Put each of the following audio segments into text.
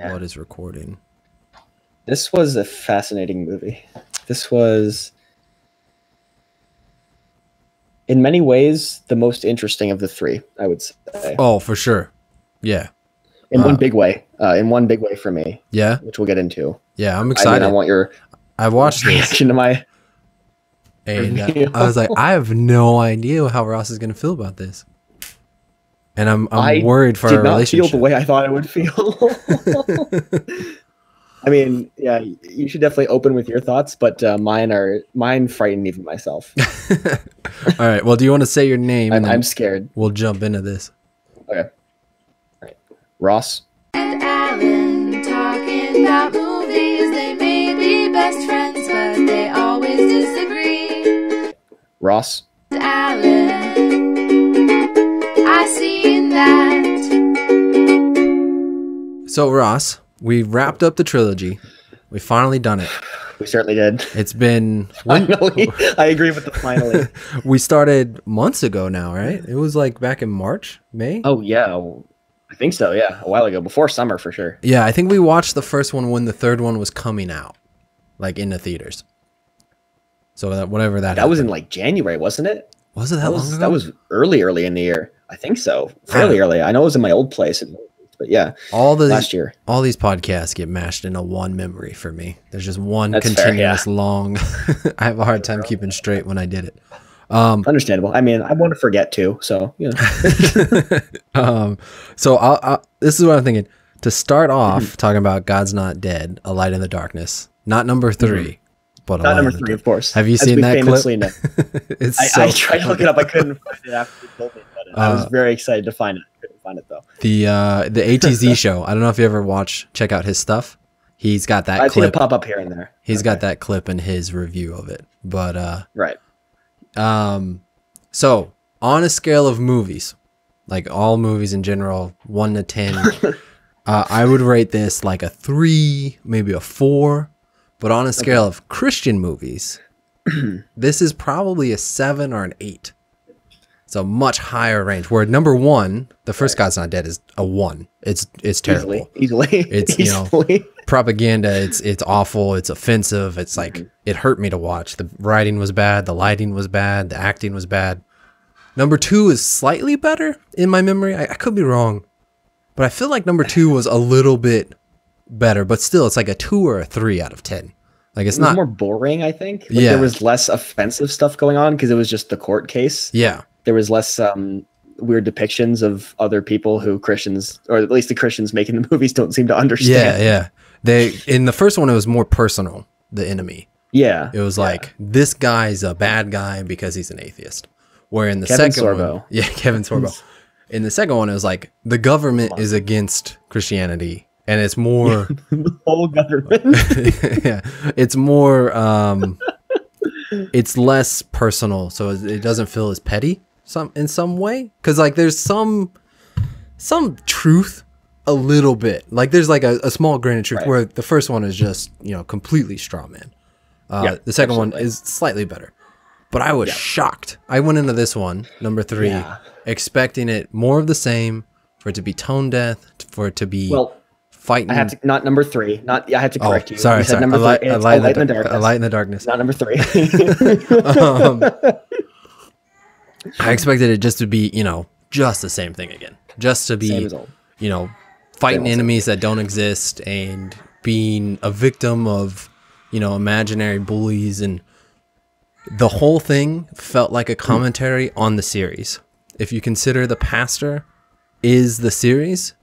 yeah. What is recording? This was a fascinating movie. This was, in many ways, the most interesting of the three, I would say. Oh, for sure. Yeah. In one big way. In one big way for me. Yeah. Which we'll get into. Yeah, I'm excited. I mean, I want your reaction to my review. I was like, I have no idea how Ross is going to feel about this. And I'm worried for our relationship. I did not feel the way I thought I would feel. I mean, yeah, you should definitely open with your thoughts, but mine frightened even myself. All right. Well, do you want to say your name? I'm scared. We'll jump into this. Okay. All right. Ross. And Alan talking about movies. They may be best friends, but they always disagree. Ross. And Alan. I seen that. So, Ross. We wrapped up the trilogy. We finally done it. We certainly did. It's been... Finally. I agree with the finally. We started months ago now, right? It was like back in March, May? Oh, yeah. I think so, yeah. A while ago. Before summer, for sure. Yeah, I think we watched the first one when the third one was coming out. Like, in the theaters. So, that whatever that happened. Was in, like, January, wasn't it? Was it that long ago? That was early in the year. I think so. Fairly early. I know it was in my old place. But yeah, last year, all these podcasts get mashed into one memory for me. There's just one continuous long. I have a hard time keeping straight when I did it. Understandable. I mean, I want to forget too. So, you know. So this is what I'm thinking. To start off talking about God's Not Dead, A Light in the Darkness. Not number three. But not number three, of course. Have you seen that clip? I tried to look it up. I couldn't find it after you told me about it. I was very excited to find it. Find it though. The ATZ show. I don't know if you ever check out his stuff. He's got that clip. I've seen it pop up here and there. He's got that clip in his review of it. But so on a scale of movies, like all movies in general, 1 to 10, I would rate this like a 3, maybe a 4. But on a scale of Christian movies, this is probably a 7 or an 8. It's a much higher range. Where number one, the first God's Not Dead is a 1. It's terrible. Easily. It's you know, propaganda. It's awful. It's offensive. It's like it hurt me to watch. The writing was bad. The lighting was bad. The acting was bad. Number 2 is slightly better in my memory. I could be wrong, but I feel like number 2 was a little bit better. But still, it's like a 2 or a 3 out of 10. Like it's not more boring. I think there was less offensive stuff going on because it was just the court case. Yeah. There was less weird depictions of other people who Christians, or at least the Christians making the movies, don't seem to understand. Yeah, yeah. In the first one, it was more personal, the enemy. Yeah. It was like, this guy's a bad guy because he's an atheist. Where in the second one... Yeah, Kevin Sorbo. In the second one, it was like, the government is against Christianity. And it's more... the whole government. Yeah. It's more... it's less personal. So it doesn't feel as petty. In some way, because like there's some truth, a little bit. Like there's like a small grain of truth. Where the first one is just completely straw man. The second one is slightly better, but I was shocked. I went into this one, number 3, expecting it more of the same, for it to be tone deaf, for it to be fighting. I have to not number 3. Not I have to correct you. Sorry, sorry. A Light in the Darkness. A Light in the Darkness. Not number 3. I expected it just to be, just the same thing again. Just to be, fighting enemies that don't exist and being a victim of, imaginary bullies. And the whole thing felt like a commentary on the series. If you consider the pastor is the series,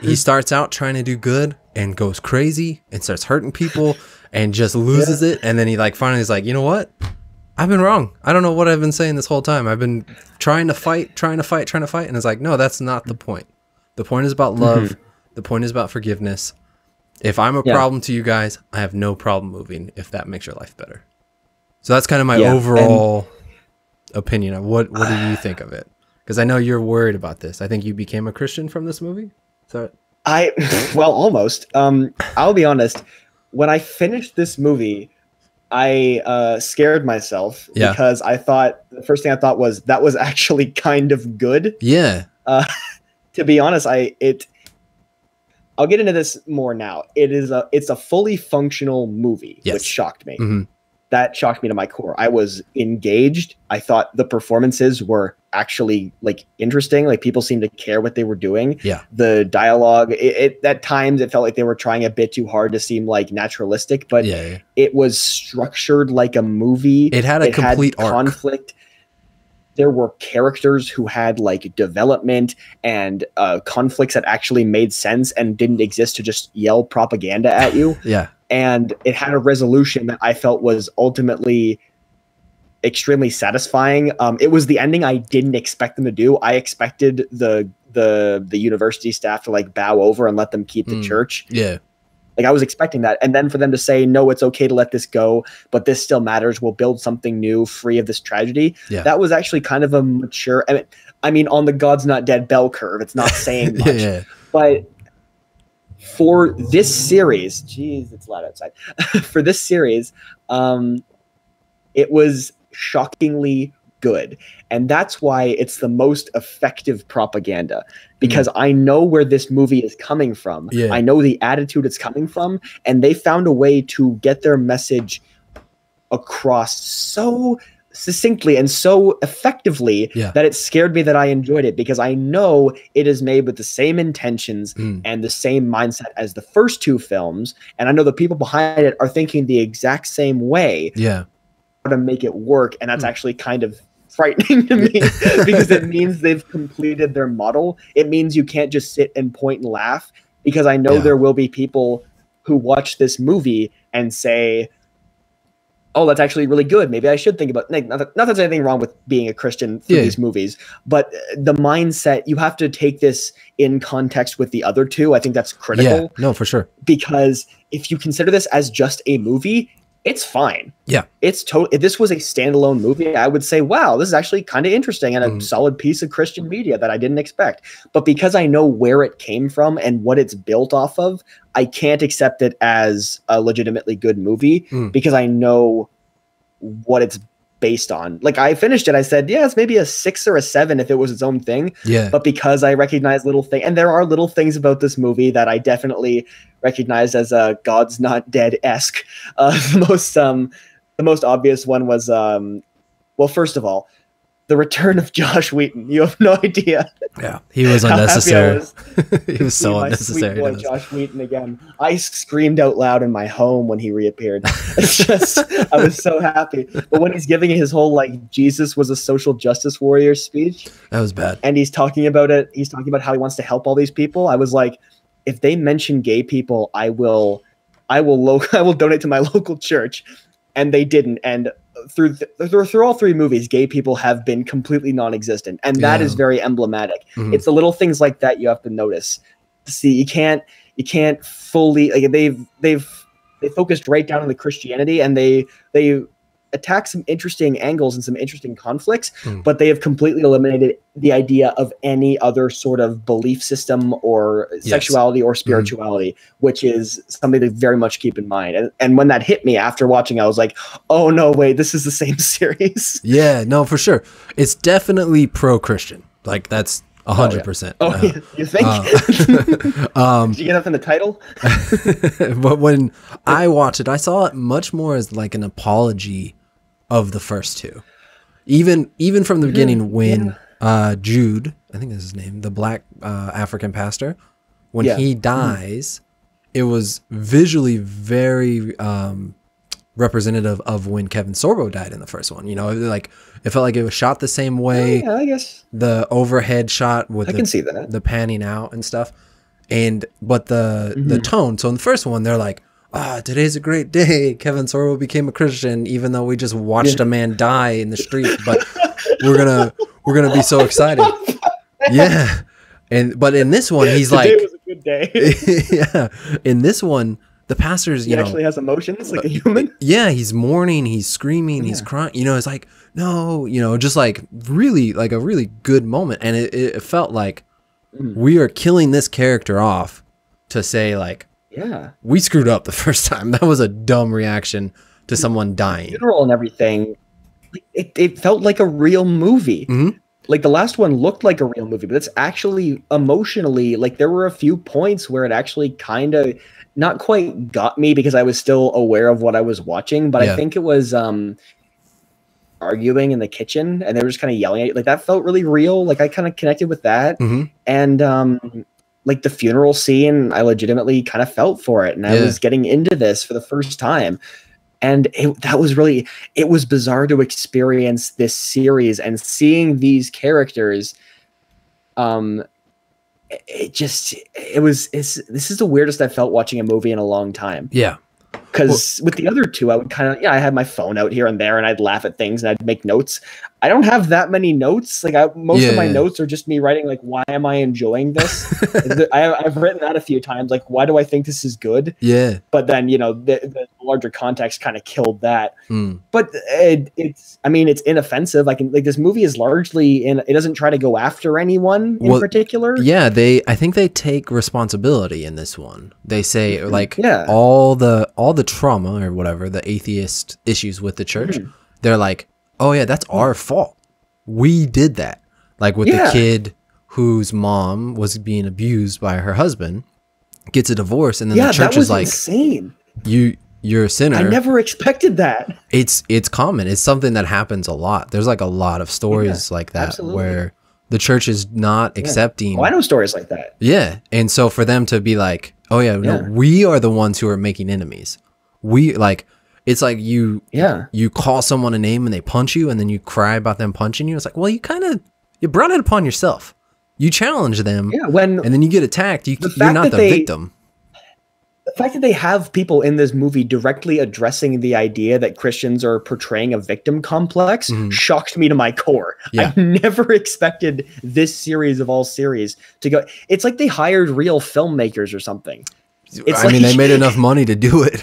he starts out trying to do good and goes crazy and starts hurting people and just loses it. And then he finally is like, you know what? I've been wrong. I don't know what I've been saying this whole time. I've been trying to fight. And it's like, no, that's not the point. The point is about love. The point is about forgiveness. If I'm a problem to you guys, I have no problem moving if that makes your life better. So that's kind of my overall opinion. Of what do you think of it? Because I know you're worried about this. I think you became a Christian from this movie. So well, almost. I'll be honest. When I finished this movie, I scared myself because I thought the first thing I thought was that was actually kind of good. Yeah. To be honest, I'll get into this more now. It's a fully functional movie, yes, which shocked me. Mm-hmm. That shocked me to my core. I was engaged. I thought the performances were actually like interesting. Like people seemed to care what they were doing. Yeah. The dialogue, it at times it felt like they were trying a bit too hard to seem like naturalistic, but yeah, it was structured like a movie. It had a complete arc. Conflict. There were characters who had like development and conflicts that actually made sense and didn't exist to just yell propaganda at you. Yeah. And it had a resolution that I felt was ultimately extremely satisfying. It was the ending I didn't expect them to do. I expected the university staff to like bow over and let them keep the church. Yeah. Like I was expecting that. And then for them to say, no, it's okay to let this go, but this still matters. We'll build something new free of this tragedy. Yeah. That was actually kind of a mature, I mean, on the God's Not Dead bell curve, it's not saying much, yeah, but for this series, geez, it's loud outside. For this series, it was shockingly good. And that's why it's the most effective propaganda, because I know where this movie is coming from. Yeah. I know the attitude it's coming from, and they found a way to get their message across so succinctly and so effectively, yeah, that it scared me that I enjoyed it, because I know it is made with the same intentions and the same mindset as the first two films. And I know the people behind it are thinking the exact same way. Yeah. To make it work, and that's actually kind of frightening to me because it means they've completed their model. It means you can't just sit and point and laugh, because I know, yeah, there will be people who watch this movie and say, oh, that's actually really good, maybe I should think about, like, not that there's anything wrong with being a Christian through, yeah, these movies, but the mindset, you have to take this in context with the other two. I think that's critical. Yeah, no, for sure, because if you consider this as just a movie, it's fine. Yeah. It's totally, this was a standalone movie, I would say, wow, this is actually kind of interesting and a solid piece of Christian media that I didn't expect. But because I know where it came from and what it's built off of, I can't accept it as a legitimately good movie because I know what it's based on. Like I finished it, I said, yeah, it's maybe a 6 or a 7 if it was its own thing. Yeah. But because I recognize little things, and there are little things about this movie that I definitely recognized as a God's Not Dead-esque. The most obvious one was, well, first of all, the return of Josh Wheaton. You have no idea. Yeah, he was unnecessary. He was so unnecessary. My sweet boy, Josh Wheaton again. I screamed out loud in my home when he reappeared. It's just, I was so happy. But when he's giving his whole like Jesus was a social justice warrior speech, that was bad. And he's talking about it. He's talking about how he wants to help all these people. I was like, if they mention gay people, I will donate to my local church. And they didn't. And through all three movies, gay people have been completely non-existent, and that, yeah, is very emblematic. It's the little things like that you have to notice. See, you can't fully, like, they focused right down on the Christianity, and they attack some interesting angles and some interesting conflicts, but they have completely eliminated the idea of any other sort of belief system or sexuality, yes, or spirituality, which is something to very much keep in mind. And when that hit me after watching, I was like, oh no, wait, this is the same series. Yeah, no, for sure. It's definitely pro-Christian. Like that's 100%. Oh, yeah. You think? Did you get up in the title? But when I watched it, I saw it much more as like an apology of the first two, even from the beginning, when Jude, I think that's his name, the black African pastor, when he dies, it was visually very representative of when Kevin Sorbo died in the first one. You know, like it felt like it was shot the same way. Yeah, I guess the overhead shot with I can see that, the panning out and stuff, but the tone. So in the first one, they're like, ah, today's a great day. Kevin Sorbo became a Christian, even though we just watched a man die in the street. But we're gonna be so excited. Yeah, but in this one, he's today like, was a good day. Yeah, in this one, the pastor's you know, actually has emotions like a human. Yeah, he's mourning, he's screaming, he's crying. You know, it's like no, you know, just like really like a really good moment, and it felt like we are killing this character off to say like, yeah, we screwed up the first time. That was a dumb reaction to someone dying. Funeral and everything. It felt like a real movie. Like the last one looked like a real movie, but it's actually emotionally, like there were a few points where it actually kind of not quite got me because I was still aware of what I was watching. But yeah. I think it was arguing in the kitchen and they were just kind of yelling at you. Like that felt really real. Like I kind of connected with that. Mm-hmm. And like the funeral scene, I legitimately kind of felt for it. And I was getting into this for the first time. And that was really, it was bizarre to experience this series and seeing these characters. This is the weirdest I felt watching a movie in a long time. Yeah. Because with the other two, I would kind of, I had my phone out here and there and I'd laugh at things and I'd make notes. I don't have that many notes. Like most of my notes are just me writing, like, why am I enjoying this? I've written that a few times. Like, why do I think this is good? Yeah. But then, the larger context kind of killed that. Mm. But it's inoffensive. This movie is largely it doesn't try to go after anyone in particular. Yeah. I think they take responsibility in this one. They say all the trauma or whatever, the atheist issues with the church, they're like, oh yeah, that's our fault. We did that. Like with the kid whose mom was being abused by her husband, gets a divorce, and then the church is like, insane. You're a sinner. I never expected that. It's common. It's something that happens a lot. There's like a lot of stories like that where the church is not accepting. Oh, I know stories like that. Yeah. And so for them to be like, oh yeah, no, we are the ones who are making enemies. We like, it's like you call someone a name and they punch you and then you cry about them punching you. It's like, well, you brought it upon yourself. You challenge them. Yeah, and then you get attacked. You're not the victim. The fact that they have people in this movie directly addressing the idea that Christians are portraying a victim complex shocked me to my core. Yeah. I never expected this series of all series to go. It's like they hired real filmmakers or something. I mean, they made enough money to do it.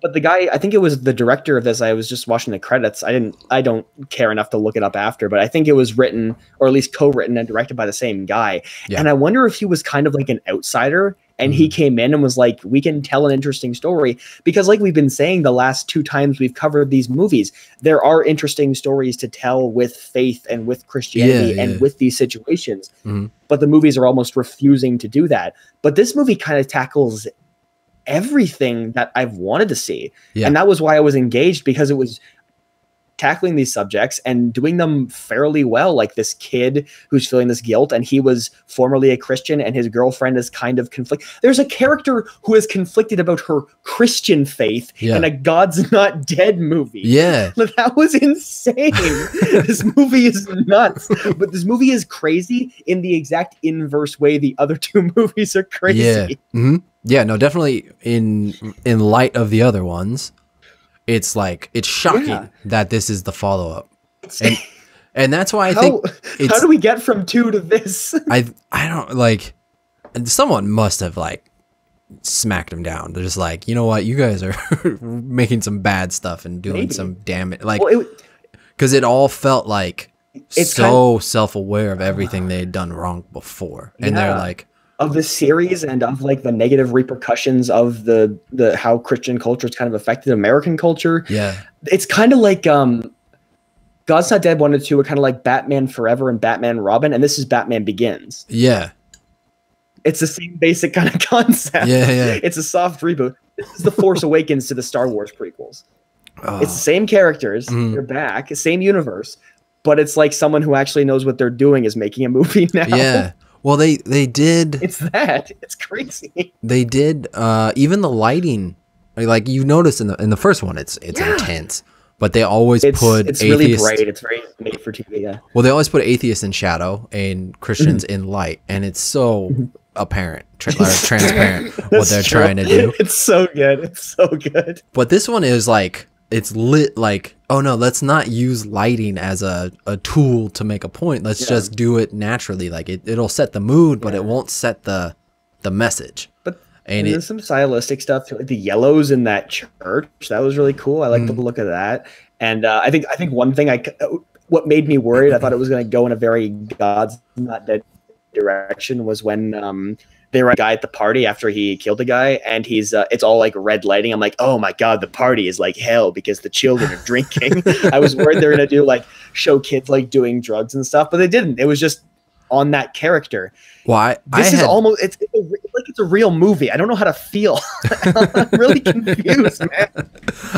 But the guy, I think it was the director of this. I was just watching the credits. I don't care enough to look it up after, but I think it was written or at least co-written and directed by the same guy. Yeah. And I wonder if he was kind of like an outsider and he came in and was like, we can tell an interesting story, because like we've been saying the last two times we've covered these movies, there are interesting stories to tell with faith and with Christianity and with these situations, but the movies are almost refusing to do that. But this movie kind of tackles everything that I've wanted to see. Yeah. And that was why I was engaged, because it was tackling these subjects and doing them fairly well. Like this kid who's feeling this guilt, and he was formerly a Christian, and his girlfriend is kind of conflicted. There's a character who is conflicted about her Christian faith in a God's Not Dead movie. Yeah. That was insane. This movie is nuts, but this movie is crazy in the exact inverse way the other two movies are crazy. Yeah. Mm-hmm. Yeah, no, definitely in light of the other ones, it's like, it's shocking that this is the follow-up. And that's why I think it's, how do we get from two to this? I don't, like, someone must have like smacked him down. They're just like, you know what, you guys are making some bad stuff and doing some damage. Like, because it all felt like it's so self-aware of everything they had done wrong before. And they're like, of the series and of like the negative repercussions of the how Christian culture has kind of affected American culture. Yeah, it's kind of like God's Not Dead 1 and 2 are kind of like Batman Forever and Batman Robin, and this is Batman Begins. Yeah, it's the same basic kind of concept. Yeah, it's a soft reboot. This is the Force Awakens to the Star Wars prequels. Oh. It's the same characters. They're back, same universe, but it's like someone who actually knows what they're doing is making a movie now. Yeah. Well, they did. It's that. It's crazy. They did. Even the lighting, like you notice in the first one, it's intense. But they always put it's atheists, really bright. It's very made for TV. Yeah. Well, they always put atheists in shadow and Christians in light, and it's so apparent, transparent what they're trying to do. It's so good. It's so good. But this one is like, it's lit like, oh no, let's not use lighting as a tool to make a point. Let's just do it naturally. Like it'll set the mood, but it won't set the message. But and there's some stylistic stuff too, like the yellows in that church. That was really cool. I like the look of that. And I think one thing what made me worried, I thought it was going to go in a very God's Not Dead direction, was when They were a guy at the party after he killed a guy, and he's it's all like red lighting. I'm like, oh my God, the party is like hell because the children are drinking. I was worried they're gonna do like show kids like doing drugs and stuff, but they didn't. It was just on that character. Why? This is almost it's a real movie. I don't know how to feel. I'm really confused, man.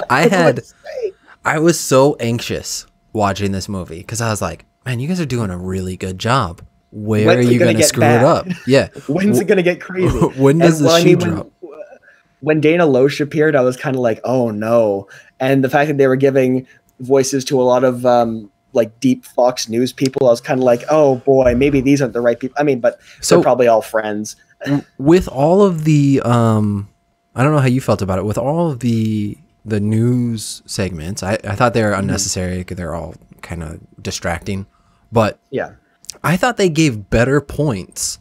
I was so anxious watching this movie because I was like, man, you guys are doing a really good job. Where are you going to screw it up? Yeah. When's it going to get crazy? When does the shoe drop? When Dana Loesch appeared, I was kind of like, oh no. And the fact that they were giving voices to a lot of like deep Fox News people, I was kind of like, oh boy, maybe these aren't the right people. I mean, but so, they're probably all friends. With all of the, I don't know how you felt about it, with all of the news segments, I thought they were unnecessary because they're all kind of distracting. But yeah. I thought they gave better points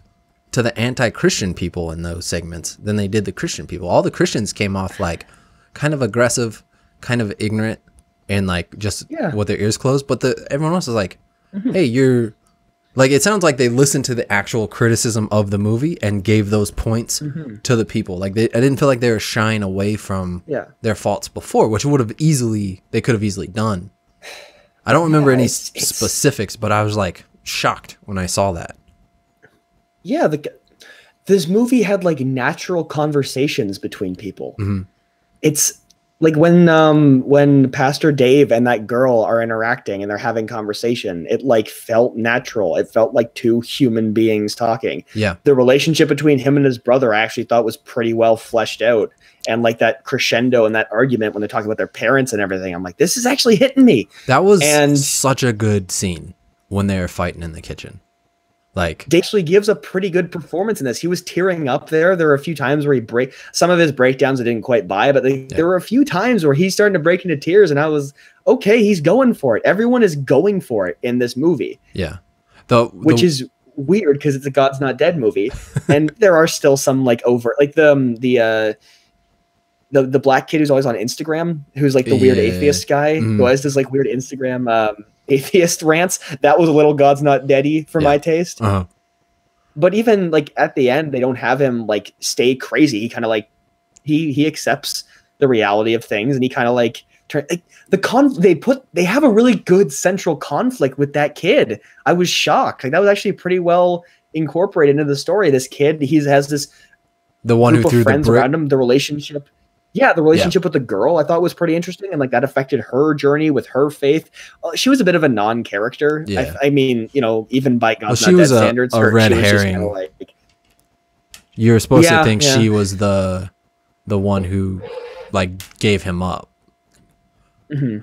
to the anti-Christian people in those segments than they did the Christian people. All the Christians came off like kind of aggressive, kind of ignorant, and like just with their ears closed. But everyone else was like, hey, you're like, it sounds like they listened to the actual criticism of the movie and gave those points to the people. Like I didn't feel like they were shying away from their faults before, which would have easily, they could have easily done. I don't remember any specifics, but I was like, shocked when I saw that. Yeah, this movie had like natural conversations between people. It's like when Pastor Dave and that girl are interacting and they're having conversation, it like felt natural. It felt like two human beings talking. Yeah. The relationship between him and his brother I actually thought was pretty well fleshed out. And like that crescendo and that argument when they're talking about their parents and everything, I'm like, this is actually hitting me. That was such a good scene. When they're fighting in the kitchen, like Daxley gives a pretty good performance in this. He was tearing up there. There were a few times where he some of his breakdowns I didn't quite buy, but there were a few times where he's starting to break into tears, and I was okay. He's going for it. Everyone is going for it in this movie. Yeah, which is weird because it's a God's Not Dead movie, and there are still some like over like the black kid who's always on Instagram, who's like the weird atheist guy who has this like weird Instagram. Atheist rants. That was a little God's Not Dead-y for my taste. But even like at the end, they don't have him like stay crazy. He kind of like he accepts the reality of things, and he kind of like they have a really good central conflict with that kid. I was shocked. Like that was actually pretty well incorporated into the story. This kid, he has this group of friends around him. The relationship. Yeah, the relationship with the girl I thought was pretty interesting, and like that affected her journey with her faith. She was a bit of a non-character. Yeah. I mean, you know, even by God's Not Dead standards, she was a red herring. Like, you were supposed to think she was the one who like gave him up.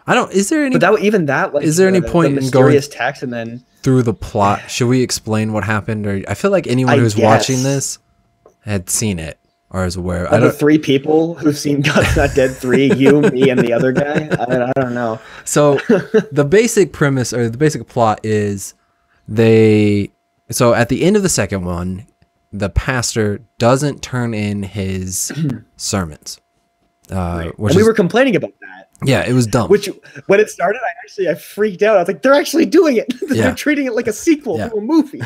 I don't. Is there any? But that, even that, like, is there any point in going text and then through the plot? Should we explain what happened? Or I feel like anyone who's watching this had seen it. Or is aware. Like the three people who've seen God's Not Dead 3, you, me, and the other guy. I don't know. So the basic premise or the basic plot is so at the end of the second one, the pastor doesn't turn in his sermons. And we were complaining about that. Yeah, it was dumb. Which when it started, I freaked out. I was like, they're actually doing it. They're treating it like a sequel to a movie.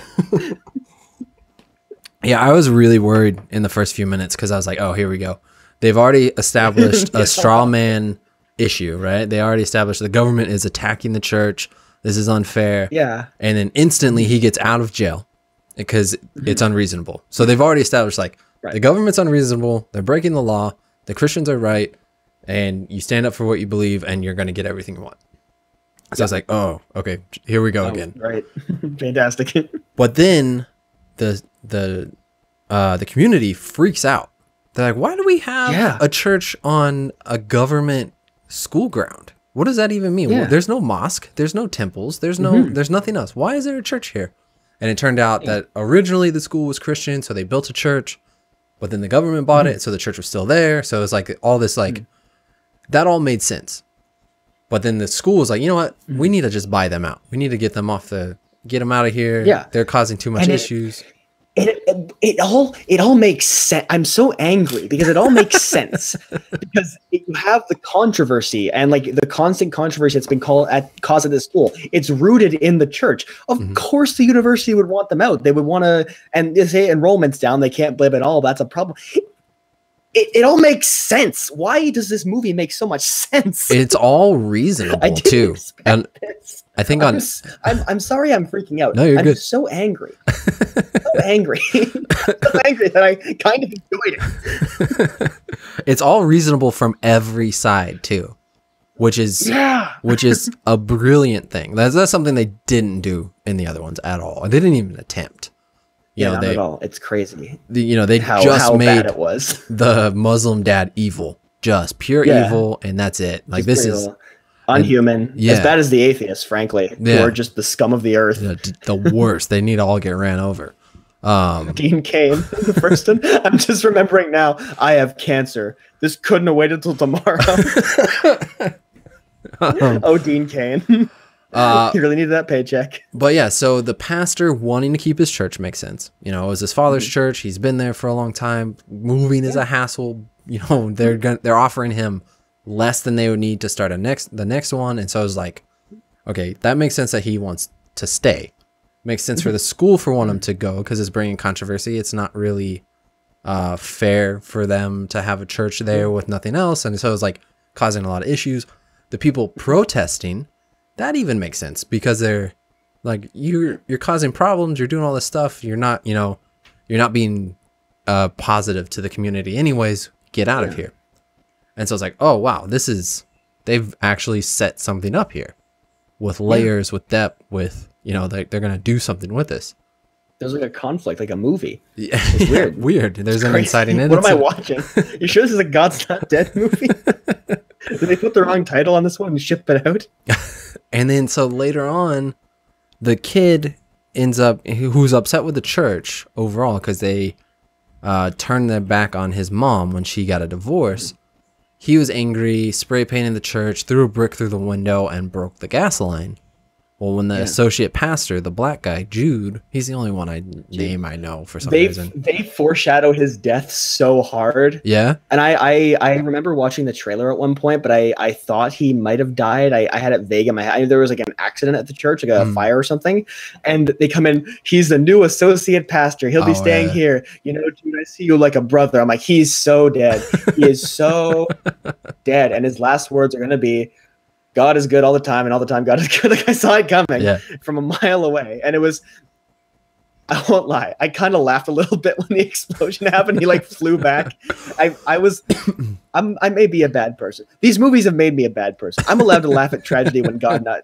Yeah, I was really worried in the first few minutes because I was like, oh, here we go. They've already established a straw man issue, right? They already established the government is attacking the church. This is unfair. Yeah. And then instantly he gets out of jail because it's unreasonable. So they've already established like the government's unreasonable. They're breaking the law. The Christians are right. And you stand up for what you believe and you're going to get everything you want. So I was like, oh, okay, here we go again. Right. Fantastic. But then the community freaks out. They're like, why do we have a church on a government school ground? What does that even mean? Yeah. Well, there's no mosque, there's no temples, there's no there's nothing else. Why is there a church here? And it turned out that originally the school was Christian, so they built a church, but then the government bought it, so the church was still there. So it's like all this like that all made sense. But then the school was like, you know what? We need to just buy them out. We need to get them out of here. Yeah. They're causing too much issues. It all makes sense. I'm so angry because it all makes sense because you have the controversy and like the constant controversy that's been caused at this school. It's rooted in the church. Of course, the university would want them out. They would want to, and they say enrollment's down. They can't blame it all. That's a problem. It all makes sense. Why does this movie make so much sense? It's all reasonable too. And I think I'm sorry I'm freaking out. No, you're good. I'm so angry. So angry. So angry that I kind of enjoyed it. It's all reasonable from every side too. Which is which is a brilliant thing. That's something they didn't do in the other ones at all. They didn't even attempt. Not at all. It's crazy. They just made bad it was. The Muslim dad evil, just pure evil, and that's it. Like just this is unhuman. And, as bad as the atheists, frankly, who are just the scum of the earth. The worst. They need to all get ran over. Dean Cain, the first one. I'm just remembering now. I have cancer. This couldn't have waited till tomorrow. Dean Cain. He really needed that paycheck. But yeah, so the pastor wanting to keep his church makes sense. It was his father's church. He's been there for a long time. Moving is a hassle. They're offering him less than they would need to start the next one. And so I was like, okay, that makes sense that he wants to stay. Makes sense for the school for wanting him to go because it's bringing controversy. It's not really fair for them to have a church there with nothing else. And so it was like causing a lot of issues. The people protesting. That even makes sense because they're like, you're causing problems. You're doing all this stuff. You're not, you're not being positive to the community anyways. Get out of here. And so it's like, oh, wow, they've actually set something up here with layers, with depth, with, they're going to do something with this. There's like a conflict, like a movie. Yeah, it's weird. There's an inciting incident. What am I watching? You sure this is a God's Not Dead movie? Did they put the wrong title on this one and ship it out? And then so later on, the kid ends up, who's upset with the church overall because they turned their back on his mom when she got a divorce. He was angry, spray painted the church, threw a brick through the window, and broke the gas line. Well, when the associate pastor, the black guy, Jude, he's the only one I know for some reason. They foreshadow his death so hard. Yeah. And I remember watching the trailer at one point, but I thought he might have died. I had it vague in my head. I knew there was like an accident at the church, like a fire or something. And they come in, he's the new associate pastor. He'll be staying here. Jude, I see you like a brother. I'm like, he's so dead. He is so dead. And his last words are going to be, God is good all the time, and all the time God is good. Like I saw it coming from a mile away. And it was, I won't lie, I kind of laughed a little bit when the explosion happened. He like flew back. I may be a bad person. These movies have made me a bad person. I'm allowed to laugh at tragedy when God's not.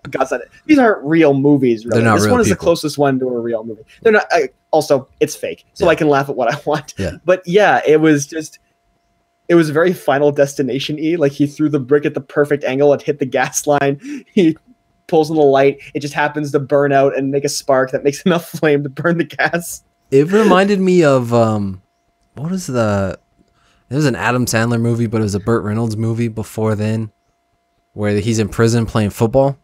These aren't real movies. Really. This one is the closest one to a real movie. They're not. Also, it's fake. So I can laugh at what I want. Yeah. But yeah, it was just, it was very Final Destination-y. Like he threw the brick at the perfect angle. It hit the gas line. He pulls on the light. It just happens to burn out and make a spark that makes enough flame to burn the gas. It reminded me of it was an Adam Sandler movie, but it was a Burt Reynolds movie before then where he's in prison playing football.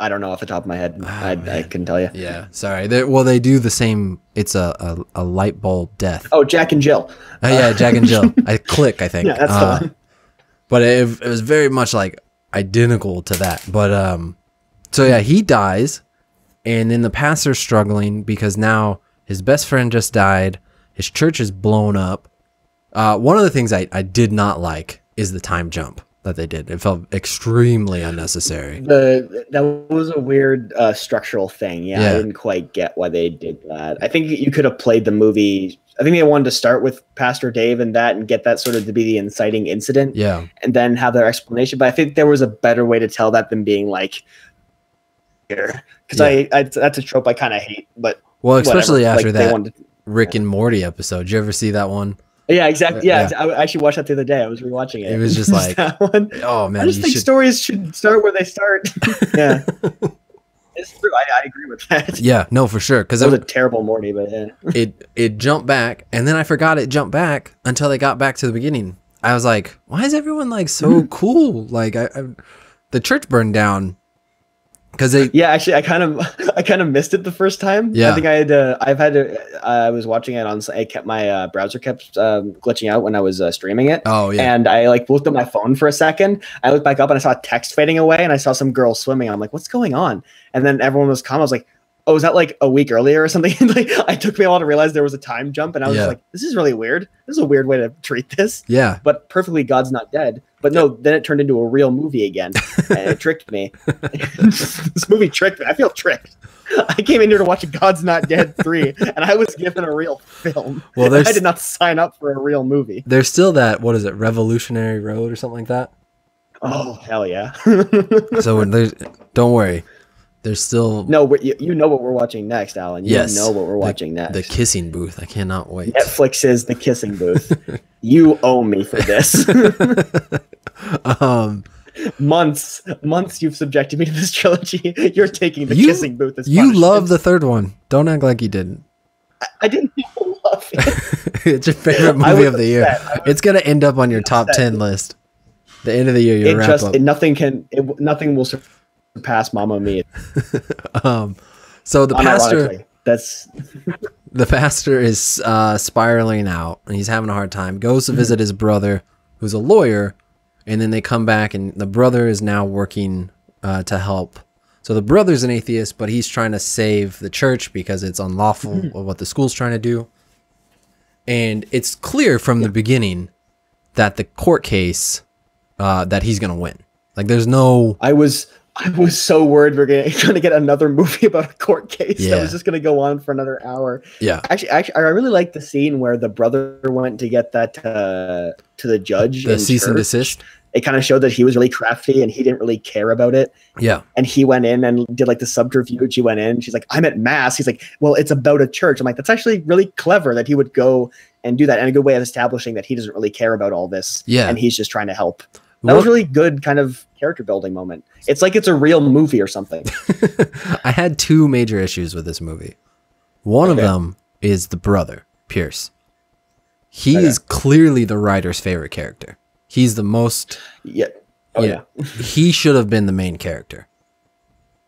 I don't know off the top of my head. I couldn't tell you. Yeah, sorry. They do the same. It's a light bulb death. Oh, Jack and Jill. Oh, yeah, Jack and Jill. I think. Yeah, that's the one. But it was very much like identical to that. But so yeah, he dies, and then the pastor's struggling because now his best friend just died. His church is blown up. One of the things I did not like is the time jump that they did. It felt extremely unnecessary. That was a weird structural thing. Yeah, I didn't quite get why they did that. I think you could have played the movie. I think they wanted to start with Pastor Dave and that and get that sort of to be the inciting incident. Yeah. And then have their explanation. But I think there was a better way to tell that than being like, here. Because that's a trope I kind of hate. But well, especially whatever. After like, that Rick and Morty episode. Did you ever see that one? Yeah, exactly. Yeah, yeah, I actually watched that the other day. I was rewatching it. It was just like, that one. Oh man, I just think stories should start where they start. Yeah, it's true. I agree with that. Yeah, no, for sure. Because it was a terrible Morty, but yeah, it jumped back, and then I forgot it jumped back until they got back to the beginning. I was like, why is everyone like so cool? Like, the church burned down. Because they, yeah, actually, I kind of missed it the first time. Yeah, I think I had, I was watching it on. I kept my browser kept glitching out when I was streaming it. Oh yeah, and I like looked at my phone for a second. I looked back up and I saw text fading away, and I saw some girl swimming. I'm like, what's going on? And then everyone was calm. I was like, oh, is that like a week earlier or something? Like, it took me a while to realize there was a time jump, and I was just like, this is really weird. This is a weird way to treat this. Yeah, but perfectly, God's Not Dead. But no, then it turned into a real movie again, and it tricked me. This movie tricked me. I feel tricked. I came in here to watch God's Not Dead 3, and I was given a real film. Well, I did not sign up for a real movie. There's still that, what is it, Revolutionary Road or something like that? Oh, hell yeah. So don't worry. There's still... No, but you know what we're watching next, Alan. You know what we're watching next. The Kissing Booth. I cannot wait. Netflix is The Kissing Booth. You owe me for this. Months you've subjected me to this trilogy. You're taking The Kissing Booth as punishment. You love the third one. Don't act like you didn't. I didn't love it. It's your favorite movie of the year. It's going to end up on your top 10 list. The end of the year, you'll wrap up. Nothing will surpass Mamma Mia. So the pastor... That's the pastor is spiraling out, and he's having a hard time. Goes to visit his brother, who's a lawyer, and then they come back, and the brother is now working to help. So the brother's an atheist, but he's trying to save the church because it's unlawful of what the school's trying to do. And it's clear from the beginning that the court case that he's going to win. Like, there's no... I was so worried we're going to get another movie about a court case that was just going to go on for another hour. Yeah, actually, I really liked the scene where the brother went to get that to the judge. The cease and desist. It kind of showed that he was really crafty and he didn't really care about it. Yeah, and he went in and did like the subterfuge. He went in. She's like, "I'm at mass." He's like, "Well, it's about a church." I'm like, "That's actually really clever that he would go and do that." And a good way of establishing that he doesn't really care about all this. Yeah, and he's just trying to help. That was really good kind of character building moment. It's like it's a real movie or something. I had two major issues with this movie. One of them is the brother, Pierce. He is clearly the writer's favorite character. He's the most... Yeah. Oh, yeah. He should have been the main character.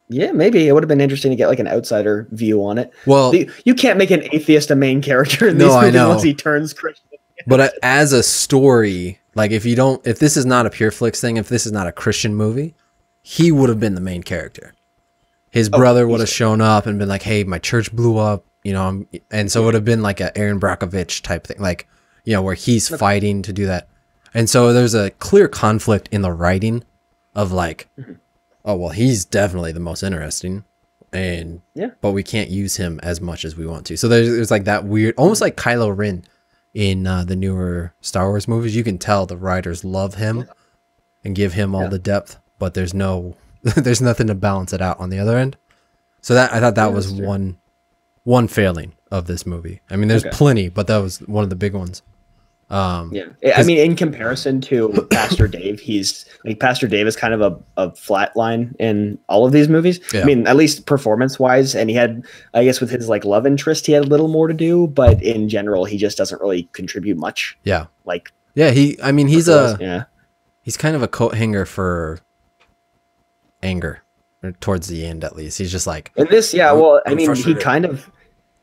Yeah, maybe. It would have been interesting to get like an outsider view on it. Well, you can't make an atheist a main character in these movies once he turns Christian. But as a story... Like, if this is not a Pure Flix thing, if this is not a Christian movie, he would have been the main character. His brother would have shown up and been like, "Hey, my church blew up," you know, and so it would have been like an Aaron Brockovich type thing, like, you know, where he's fighting to do that. And so there's a clear conflict in the writing of like, oh, well, he's definitely the most interesting, and but we can't use him as much as we want to. So there's like that weird, almost like Kylo Ren. In the newer Star Wars movies, you can tell the writers love him and give him all the depth, but there's nothing to balance it out on the other end. So that I thought that was one failing of this movie. I mean, there's plenty, but that was one of the big ones. Yeah, I mean, in comparison to Pastor Dave, Pastor Dave is kind of a flat line in all of these movies. Yeah. I mean, at least performance wise, and he had, I guess, with his like love interest, he had a little more to do. But in general, he just doesn't really contribute much. Yeah, like I mean, he's kind of a coat hanger for anger, or towards the end at least. He's just like in this. Yeah, well, I mean, he kind of.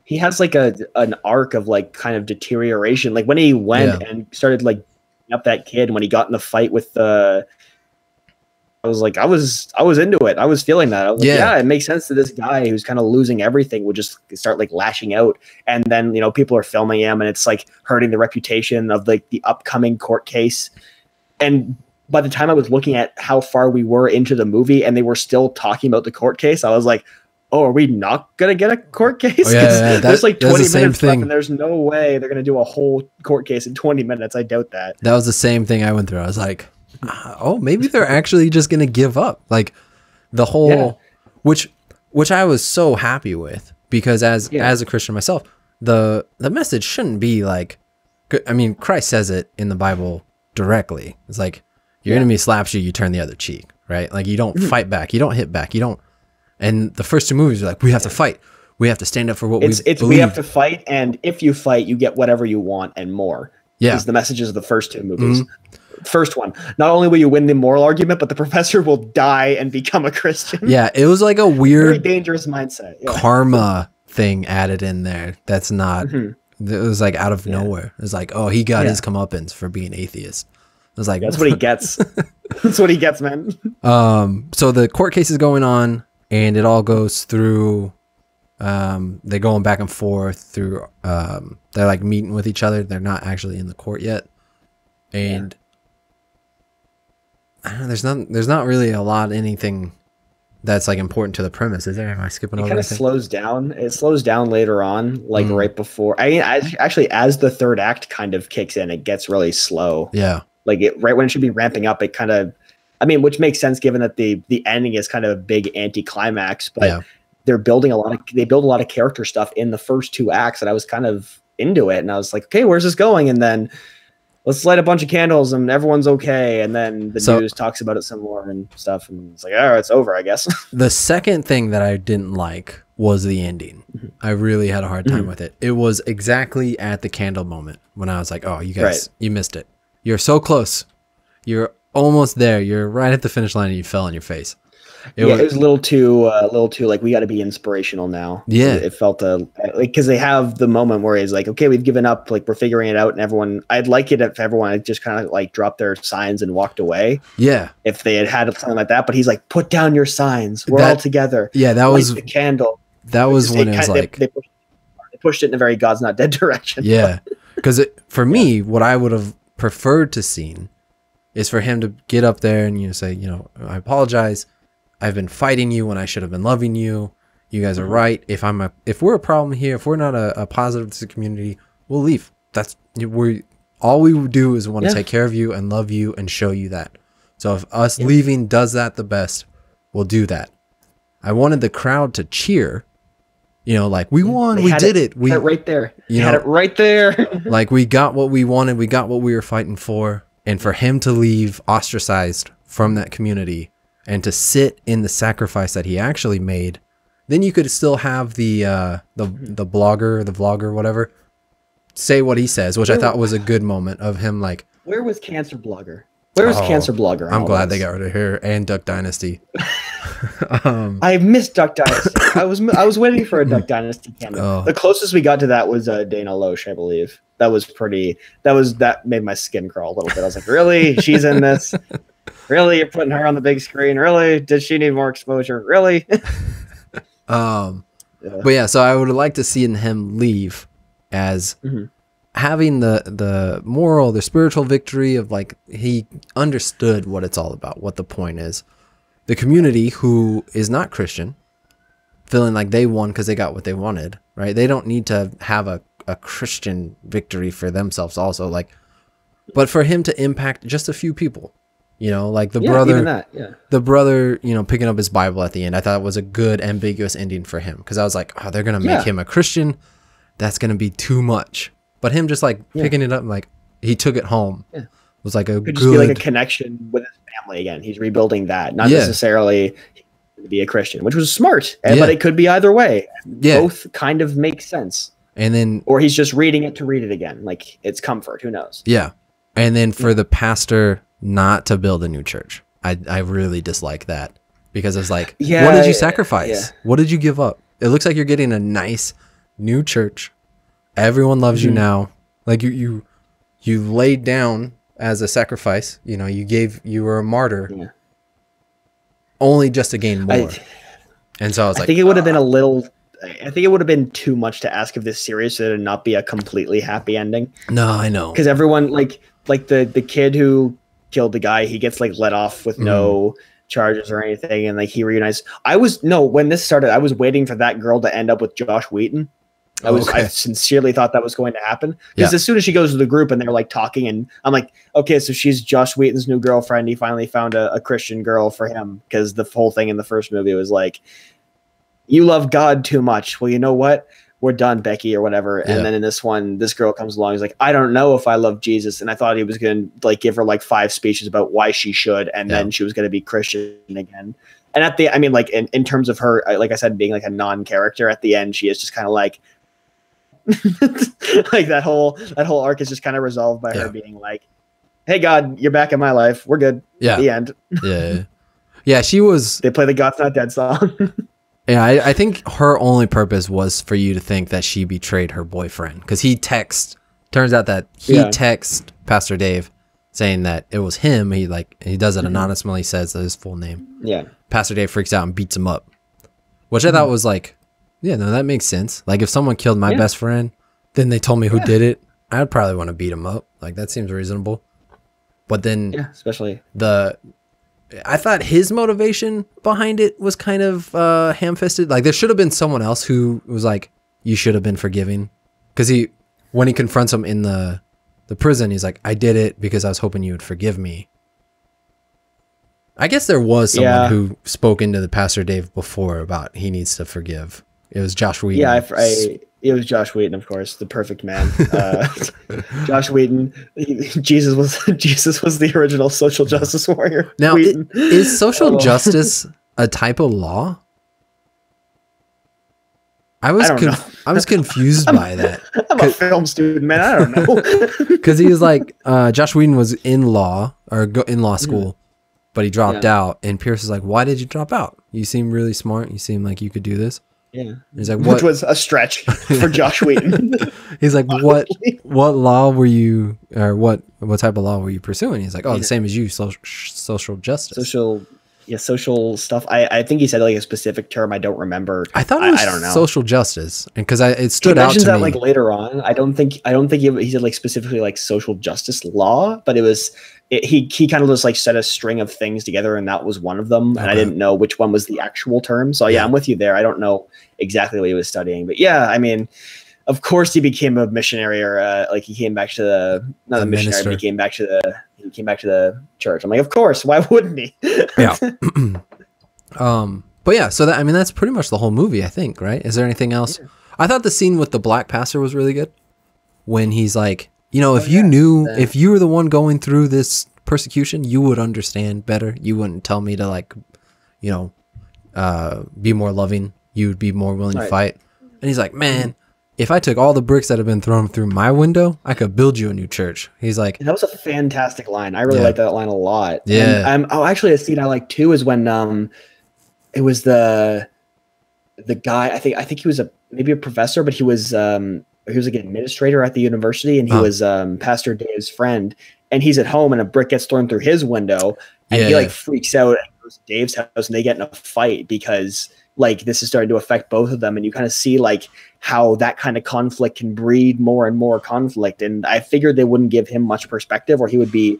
He has like an arc of like kind of deterioration. Like when he went and started like up that kid, when he got in the fight with the, I was like, I was into it. I was feeling that. I was like, yeah, it makes sense that this guy who's kind of losing everything would just start like lashing out. And then, you know, people are filming him and it's like hurting the reputation of like the upcoming court case. And by the time I was looking at how far we were into the movie and they were still talking about the court case, I was like, oh, are we not going to get a court case? Oh, yeah, there's like 20 minutes left and there's no way they're going to do a whole court case in 20 minutes. I doubt that. That was the same thing I went through. I was like, oh, maybe they're actually just going to give up. Like the whole, which I was so happy with because as a Christian myself, the message shouldn't be like, I mean, Christ says it in the Bible directly. It's like your enemy slaps you, you turn the other cheek, right? Like you don't fight back. You don't hit back. You don't. And the first two movies are like, we have to fight. We have to stand up for what we believe. We have to fight, and if you fight, you get whatever you want and more. Yeah, is the messages of the first two movies. First one, not only will you win the moral argument, but the professor will die and become a Christian. Yeah, it was like a weird, very dangerous mindset. Yeah. Karma thing added in there. That's not. Mm-hmm. It was like out of nowhere. It was like, oh, he got his comeuppance for being atheist. I was like, that's what he gets. That's what he gets, man. So the court case is going on, and it all goes through. They're going back and forth through. They're like meeting with each other. They're not actually in the court yet, and I don't know, there's not really a lot anything that's like important to the premise, is there? Am I skipping over? It kind of slows down. It slows down later on, like right before. I mean, actually, as the third act kind of kicks in, it gets really slow. Yeah. Like it, right when it should be ramping up, it kind of, I mean, which makes sense given that the ending is kind of a big anticlimax, but they're building a lot of character stuff in the first two acts, and I was kind of into it, and I was like, okay, where's this going? And then let's light a bunch of candles and everyone's okay. And then the news talks about it some more and stuff, and it's like, oh, it's over, I guess. The second thing that I didn't like was the ending. Mm-hmm. I really had a hard time with it. It was exactly at the candle moment when I was like, oh, you guys, you missed it. You're so close. You're almost there. You're right at the finish line, and you fell on your face. It was a little too like, we got to be inspirational now. Yeah. It felt like, cause they have the moment where it's like, okay, we've given up, like we're figuring it out. And everyone, I'd like it if everyone had just kind of like dropped their signs and walked away. Yeah. If they had something like that, but he's like, put down your signs. We're all together. Yeah. That was the candle. That was when it was like, they pushed it in a very God's Not Dead direction. Yeah. Cause for me, what I would have preferred to seen is for him to get up there and, you know, say, you know, I apologize. I've been fighting you when I should have been loving you. You guys are right. If we're a problem here, if we're not a positive to the community, we'll leave. That's all we do is want to take care of you and love you and show you that. So if us leaving does that the best, we'll do that. I wanted the crowd to cheer, you know, like we won, we did it. We had it right there. You had it right there. Like we got what we wanted. We got what we were fighting for. And for him to leave ostracized from that community and to sit in the sacrifice that he actually made, then you could still have the vlogger, whatever, say what he says, which I thought was a good moment of him. Like, where was Cancer Blogger? Where was Cancer Blogger? I'm glad they got rid of her and Duck Dynasty. I missed Duck Dynasty. I was waiting for a Duck Dynasty cameo. Oh. The closest we got to that was Dana Loesch, I believe. That was pretty. That made my skin crawl a little bit. I was like, really? She's in this? Really, you're putting her on the big screen? Really? Did she need more exposure? Really? But yeah, so I would like to see him leave as having the moral, the spiritual victory of like, he understood what it's all about, what the point is. The community who is not Christian feeling like they won because they got what they wanted, right? They don't need to have a Christian victory for themselves also, like, but for him to impact just a few people. You know, like the brother, you know, picking up his Bible at the end. I thought it was a good ambiguous ending for him, because I was like, oh, they're going to make him a Christian. That's going to be too much. But him just like picking it up and like he took it home. Yeah. It was like a good, just be like a connection with his family again. He's rebuilding that. Not necessarily to be a Christian, which was smart, but it could be either way. Yeah. Both kind of make sense. And then, or he's just reading it to read it again. Like it's comfort. Who knows? Yeah. And then for the pastor not to build a new church. I really dislike that, because it's like, what did you sacrifice? Yeah. What did you give up? It looks like you're getting a nice new church. Everyone loves you now. Like you laid down as a sacrifice, you know, you were a martyr only just to gain more. And so I was like, I think it would have been I think it would have been too much to ask of this series to not be a completely happy ending. No, I know. Cause everyone like the kid who killed the guy, he gets like let off with no charges or anything, and like he reunites. When this started, I was waiting for that girl to end up with Josh Wheaton. I sincerely thought that was going to happen, because as soon as she goes to the group and they're like talking, and I'm like, okay, so she's Josh Wheaton's new girlfriend. He finally found a Christian girl for him, because the whole thing in the first movie was like, you love God too much. Well, you know what? We're done, Becky, or whatever. And then in this one, this girl comes along. He's like, I don't know if I love Jesus. And I thought he was going to like give her like 5 speeches about why she should. And then she was going to be Christian again. And I mean, like in terms of her, like I said, being like a non-character at the end, she is just kind of like, like that whole arc is just kind of resolved by her being like, hey, God, you're back in my life. We're good. Yeah. The end. Yeah. Yeah, she was... They play the God's Not Dead song. Yeah, I think her only purpose was for you to think that she betrayed her boyfriend. Because he texts... Turns out that he texts Pastor Dave saying that it was him. He does it anonymously, says his full name. Yeah. Pastor Dave freaks out and beats him up. Which I thought was like, yeah, no, that makes sense. Like, if someone killed my best friend, then they told me who did it, I'd probably want to beat him up. Like, that seems reasonable. But then... Yeah, especially... I thought his motivation behind it was kind of ham-fisted. Like, there should have been someone else who was like, you should have been forgiving. Because when he confronts him in the prison, he's like, I did it because I was hoping you would forgive me. I guess there was someone who spoke into the Pastor Dave before about he needs to forgive. It was Josh Wheaton. Yeah, it was Josh Wheaton, of course, the perfect man. Josh Wheaton, Jesus was the original social justice warrior. Now, is social justice a type of law? I was confused by that. I'm a film student, man. I don't know. Because he was like, Josh Wheaton was in law school, but he dropped out. And Pierce is like, why did you drop out? You seem really smart. You seem like you could do this. Yeah, he's like, what? Which was a stretch for Josh Wheaton. He's like, what law were you, or what type of law were you pursuing? He's like, oh, the same as you, social justice, social stuff. I think he said like a specific term. I don't remember. I thought it was, I don't know, social justice, and because it stood out to me. He mentions that like later on. I don't think he said like specifically like social justice law, but it was. He kind of just like set a string of things together, and that was one of them. Okay. And I didn't know which one was the actual term. So yeah, I'm with you there. I don't know exactly what he was studying, but yeah, I mean, of course he became a missionary, or like he came back to the, not the missionary, but he came back to the church. I'm like, of course, why wouldn't he? Yeah. But yeah, so that, I mean, that's pretty much the whole movie, I think, right? Is there anything else? Yeah. I thought the scene with the black pastor was really good when he's like, you know, if you knew, if you were the one going through this persecution, you would understand better. You wouldn't tell me to, like, you know, be more loving. You'd be more willing to fight. And he's like, man, if I took all the bricks that have been thrown through my window, I could build you a new church. He's like, and that was a fantastic line. I really like that line a lot. Yeah. And, actually, a scene I like too is when it was the guy. I think he was maybe a professor, but he was he was like an administrator at the university, and he was Pastor Dave's friend, and he's at home and a brick gets thrown through his window, and he like freaks out and goes to Dave's house, and they get in a fight because like this is starting to affect both of them. And you kind of see like how that kind of conflict can breed more and more conflict. And I figured they wouldn't give him much perspective, or he would be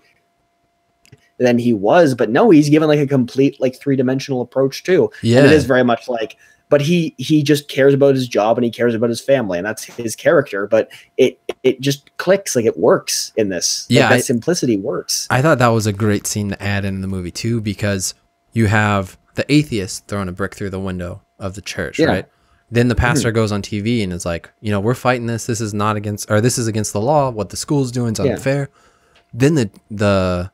than he was, but no, he's given like a complete like 3-dimensional approach too. Yeah. And it is very much like, but he just cares about his job, and he cares about his family, and that's his character. But it just clicks, like it works in this. Yeah, like that simplicity works. I thought that was a great scene to add in the movie too, because you have the atheist throwing a brick through the window of the church, right? Then the pastor goes on TV and is like, you know, we're fighting this. This is not against, or this is against the law. What the school's doing is unfair. Then the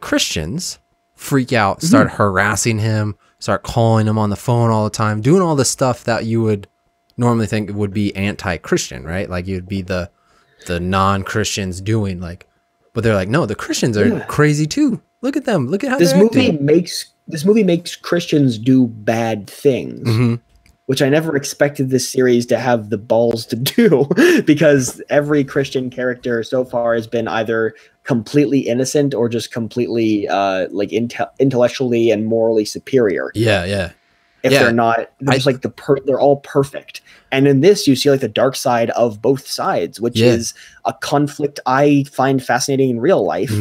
Christians freak out, start harassing him, start calling him on the phone all the time, doing all the stuff that you would normally think would be anti-Christian, right? Like you'd be the non-Christians doing like, but they're like, no, the Christians are crazy too. Look at them. Look at how this movie makes Christians do bad things, which I never expected this series to have the balls to do, because every Christian character so far has been either completely innocent or just completely like intellectually and morally superior. Yeah, yeah. If they're not, they're just like they're all perfect. And in this, you see like the dark side of both sides, which is a conflict I find fascinating in real life.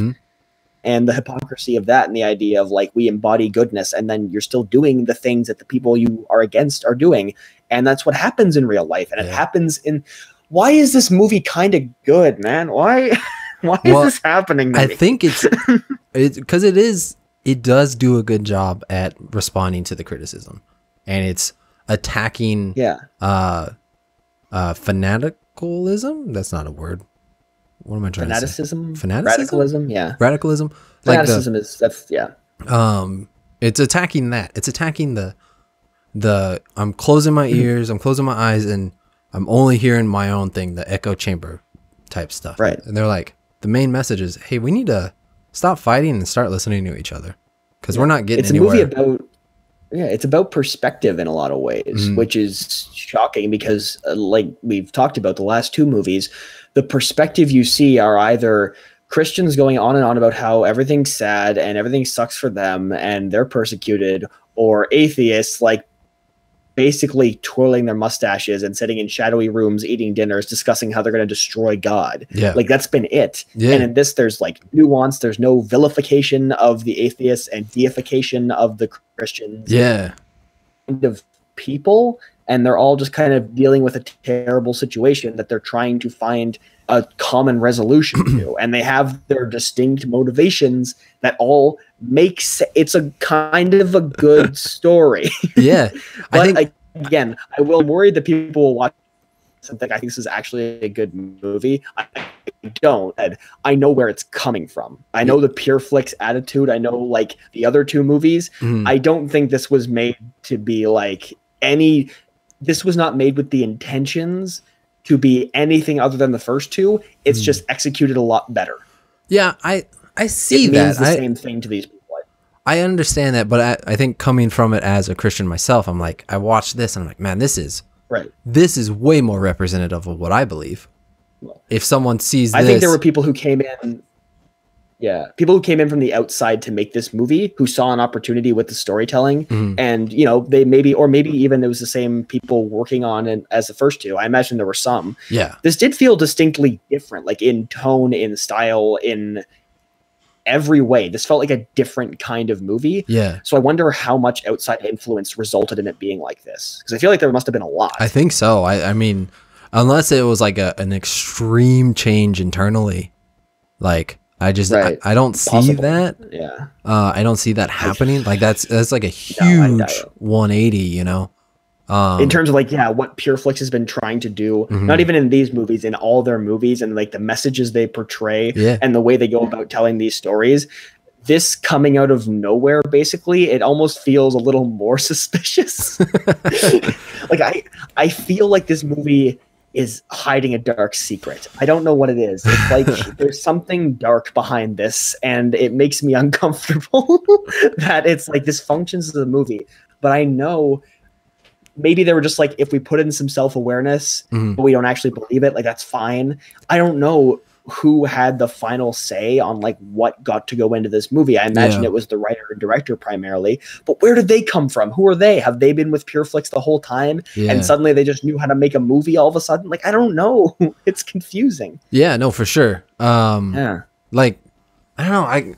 And the hypocrisy of that, and the idea of like, we embody goodness, and then you're still doing the things that the people you are against are doing. And that's what happens in real life. And it happens in, why is this movie kind of good, man? Why is this happening to me? I think it's because it does do a good job at responding to the criticism, and it's attacking fanaticalism. That's not a word. What am I trying to say? Fanaticism? Radicalism, yeah. Radicalism. Fanaticism like it's attacking that. It's attacking the I'm closing my ears, I'm closing my eyes, and I'm only hearing my own thing, the echo chamber type stuff. Right. And they're like, the main message is, hey, we need to stop fighting and start listening to each other, because we're not getting anywhere. It's a movie about, it's about perspective in a lot of ways, which is shocking because like we've talked about the last two movies, the perspective you see are either Christians going on and on about how everything's sad and everything sucks for them and they're persecuted, or atheists like basically twirling their mustaches and sitting in shadowy rooms, eating dinners, discussing how they're going to destroy God. Yeah. Like that's been it. Yeah. And in this, there's like nuance. There's no vilification of the atheists and deification of the Christians. Yeah. Of people. And they're all just kind of dealing with a terrible situation that they're trying to find a common resolution to. And they have their distinct motivations that all makes it's a kind of a good story. Yeah. But again, I'm worried that people will watch something. I think this is actually a good movie. I know where it's coming from. I know the Pure Flix attitude. I know like the other two movies. I don't think this was made to be like any, this was not made with the intentions to be anything other than the first two. It's just executed a lot better. Yeah, I see that. It means the same thing to these people. I understand that, but I think coming from it as a Christian myself, I'm like, I watched this and I'm like, man, this is this is way more representative of what I believe. Well, if someone sees this, I think there were people who came in, people who came in from the outside to make this movie who saw an opportunity with the storytelling, and you know, they maybe even it was the same people working on and as the first two. I imagine there were some. Yeah, this did feel distinctly different, like in tone, in style, in every way. This felt like a different kind of movie. Yeah. So I wonder how much outside influence resulted in it being like this, because I feel like there must have been a lot. I think so. I mean, unless it was like an extreme change internally, like. I just, I don't see that. Yeah. I don't see that happening. Like that's like a huge 180, you know, in terms of like, what Pure Flix has been trying to do, not even in these movies, in all their movies, and like the messages they portray and the way they go about telling these stories, this coming out of nowhere, basically, it almost feels a little more suspicious. Like I feel like this movie is hiding a dark secret. I don't know what it is. It's like there's something dark behind this, and it makes me uncomfortable that it's like this functions as a movie. But I know maybe they were just like, if we put in some self-awareness, but we don't actually believe it, like that's fine. I don't know who had the final say on like what got to go into this movie. I imagine it was the writer and director primarily, but where did they come from? Who are they? Have they been with Pure Flix the whole time? And suddenly they just knew how to make a movie all of a sudden? Like, I don't know. It's confusing. Yeah, no, for sure. Like, I don't know.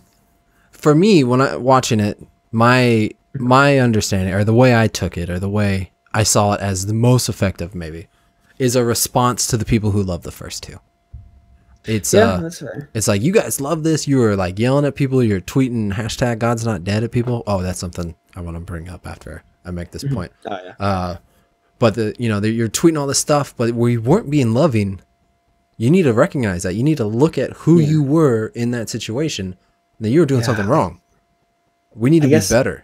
For me, when I watching it, my understanding, or the way I took it, or the way I saw it as the most effective maybe, is a response to the people who love the first two. It's that's fair. It's like, you guys love this. You are like yelling at people. You're tweeting hashtag God's Not Dead at people. Oh, that's something I want to bring up after I make this point. Oh, yeah. But you know, you're tweeting all this stuff, but we weren't being loving. You need to recognize that. You need to look at who you were in that situation. That you were doing something wrong. We need to be better.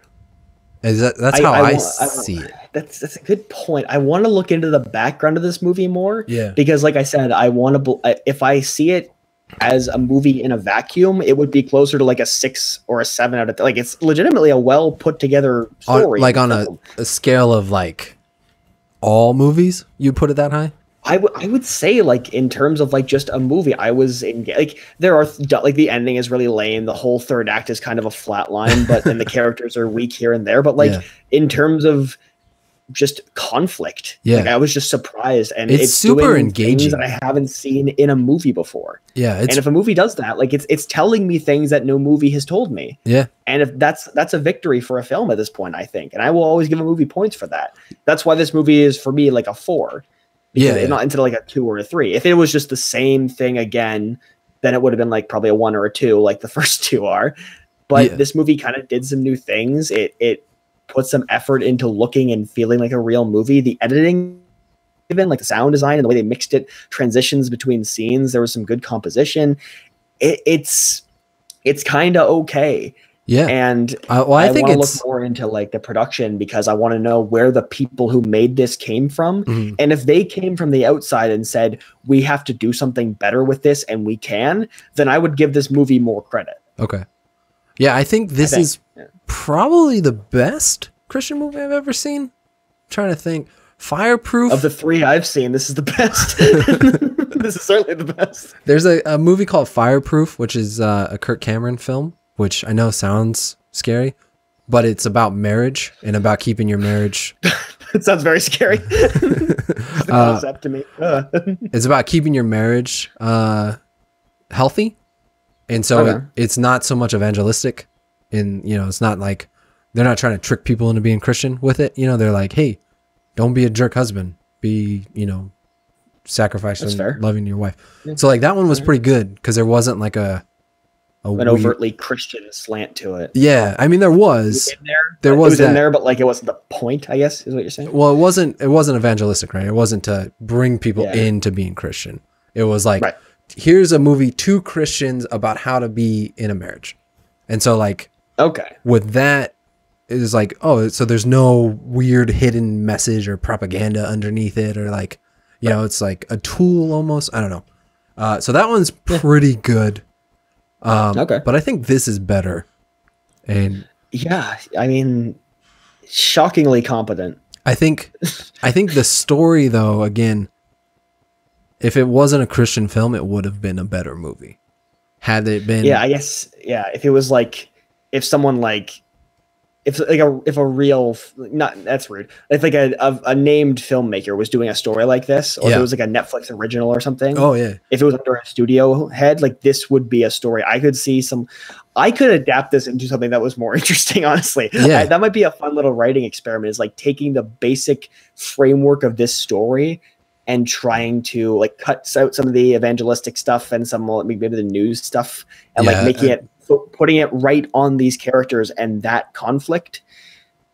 That's how I see it. That's a good point. I want to look into the background of this movie more. Yeah. Because like I said, I want to, if I see it as a movie in a vacuum, it would be closer to like a 6 or a 7 out of, like, it's legitimately a well put together story. Like on a scale of like all movies, you put it that high? I would say, like, in terms of like just a movie, I was in, like, there are like the ending is really lame. The whole third act is kind of a flat line, but then the characters are weak here and there. But like in terms of just conflict, like, I was just surprised, and it's super engaging that I haven't seen in a movie before. Yeah, and if a movie does that, like it's telling me things that no movie has told me. Yeah, and if that's a victory for a film at this point, I think, and I will always give a movie points for that. That's why this movie is for me like a 4. Yeah, yeah, not into like a 2 or a 3. If it was just the same thing again, then it would have been like probably a 1 or a 2, like the first two are. But this movie kind of did some new things. It put some effort into looking and feeling like a real movie. The editing, even like the sound design and the way they mixed it, transitions between scenes. There was some good composition. It's kind of okay. Yeah. And I think it's look more into like the production, because I want to know where the people who made this came from. Mm-hmm. And if they came from the outside and said, we have to do something better with this and we can, then I would give this movie more credit. Okay. Yeah. I think this is probably the best Christian movie I've ever seen. I'm trying to think. Fireproof. Of the three I've seen, this is the best. This is certainly the best. There's a movie called Fireproof, which is a Kirk Cameron film, which I know sounds scary, but it's about marriage and about keeping your marriage. It sounds very scary. It's the concept to me. It's about keeping your marriage healthy. And so it's not so much evangelistic, and you know, it's not like they're not trying to trick people into being Christian with it. You know, they're like, hey, don't be a jerk husband. Be, you know, sacrificing, loving your wife. Yeah. So like that one was pretty good because there wasn't like an overtly Christian slant to it. Yeah, I mean there was. It was in there, but like it wasn't the point, I guess, is what you're saying. Well, it wasn't evangelistic, right? It wasn't to bring people into being Christian. It was like here's a movie to Christians about how to be in a marriage. And so like with that, it was like, oh, so there's no weird hidden message or propaganda underneath it, or like, you know, it's like a tool almost. I don't know. So that one's pretty good. But I think this is better. And yeah, I mean, shockingly competent. I think the story though, again, if it wasn't a Christian film, it would have been a better movie. Had it been, yeah, I guess, yeah. If it was like, if someone like, if a real, not that's rude, if like a named filmmaker was doing a story like this, or if it was like a Netflix original or something. Oh yeah. If it was under a studio head, like this would be a story. I could see some, I could adapt this into something that was more interesting, honestly. Yeah. That might be a fun little writing experiment, is like taking the basic framework of this story and trying to like cut out some of the evangelistic stuff and some maybe the news stuff, and like making it, putting it right on these characters and that conflict.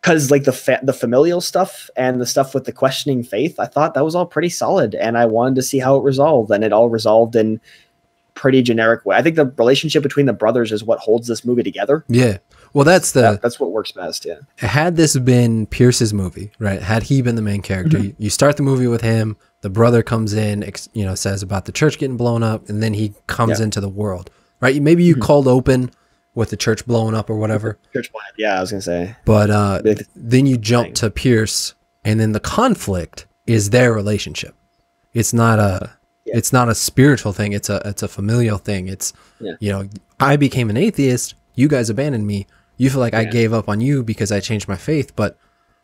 Because like the familial stuff and the stuff with the questioning faith, I thought that was all pretty solid, and I wanted to see how it resolved, and it all resolved in pretty generic way. I think the relationship between the brothers is what holds this movie together. Yeah, well, that's what works best. Yeah, had this been Pierce's movie, right? Had he been the main character, you start the movie with him. The brother comes in, you know, says about the church getting blown up, and then he comes into the world. Right, maybe you called open with the church blowing up or whatever. Church blowing up, yeah, I was gonna say. But then you jump to Pierce, and then the conflict is their relationship. It's not a, it's not a spiritual thing. It's a familial thing. It's, you know, I became an atheist. You guys abandoned me. You feel like I gave up on you because I changed my faith. But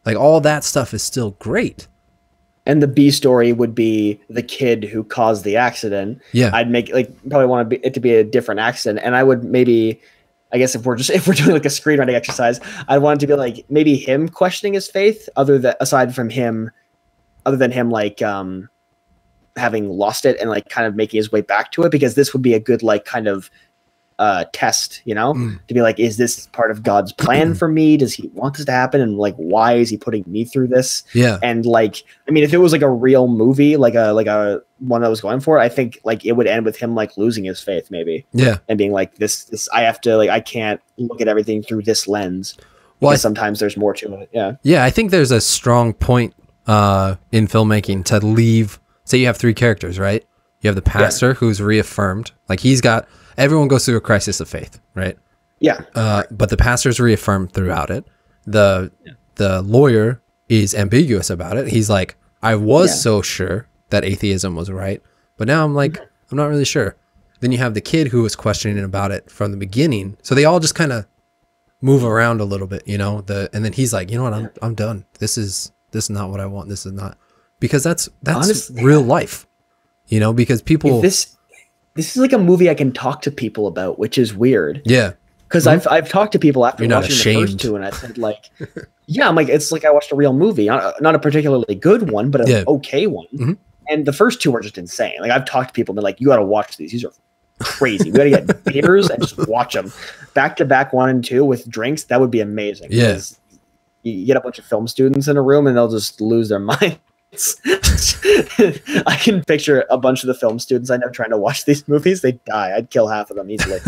like all that stuff is still great. And the B story would be the kid who caused the accident. Yeah, I'd make like probably want it to be a different accident, and I would maybe, I guess if we're doing like a screenwriting exercise, I'd want it to be like maybe him questioning his faith, aside from him like having lost it and like kind of making his way back to it, because this would be a good like kind of test, you know, to be like, is this part of God's plan for me? Does he want this to happen? And like, why is he putting me through this? Yeah. And like, I mean, if it was like a real movie, like a one that was going for, I think like it would end with him like losing his faith maybe. Yeah. And being like, this, I have to, like, I can't look at everything through this lens. Well, sometimes there's more to it. Yeah. Yeah. I think there's a strong point, in filmmaking to leave, say you have three characters, right? You have the pastor who's reaffirmed, like he's got, everyone goes through a crisis of faith, right? Yeah. But the pastor's reaffirmed throughout it. The lawyer is ambiguous about it. He's like, I was so sure that atheism was right, but now I'm like, I'm not really sure. Then you have the kid who was questioning about it from the beginning. So they all just kind of move around a little bit, you know. And then he's like, you know what, I'm done. This is not what I want. This is not, because that's honestly, real life, you know. Because people. This is like a movie I can talk to people about, which is weird. Yeah. Because I've talked to people after watching the first two, and I said like, yeah, I'm like, it's like I watched a real movie, not a particularly good one, but an okay one. And the first two are just insane. Like I've talked to people and they're like, you got to watch these. These are crazy. We got to get beers and just watch them back to back, 1 and 2 with drinks. That would be amazing. Yeah. You get a bunch of film students in a room and they'll just lose their mind. I can picture a bunch of the film students I know trying to watch these movies. They die. I'd kill half of them easily.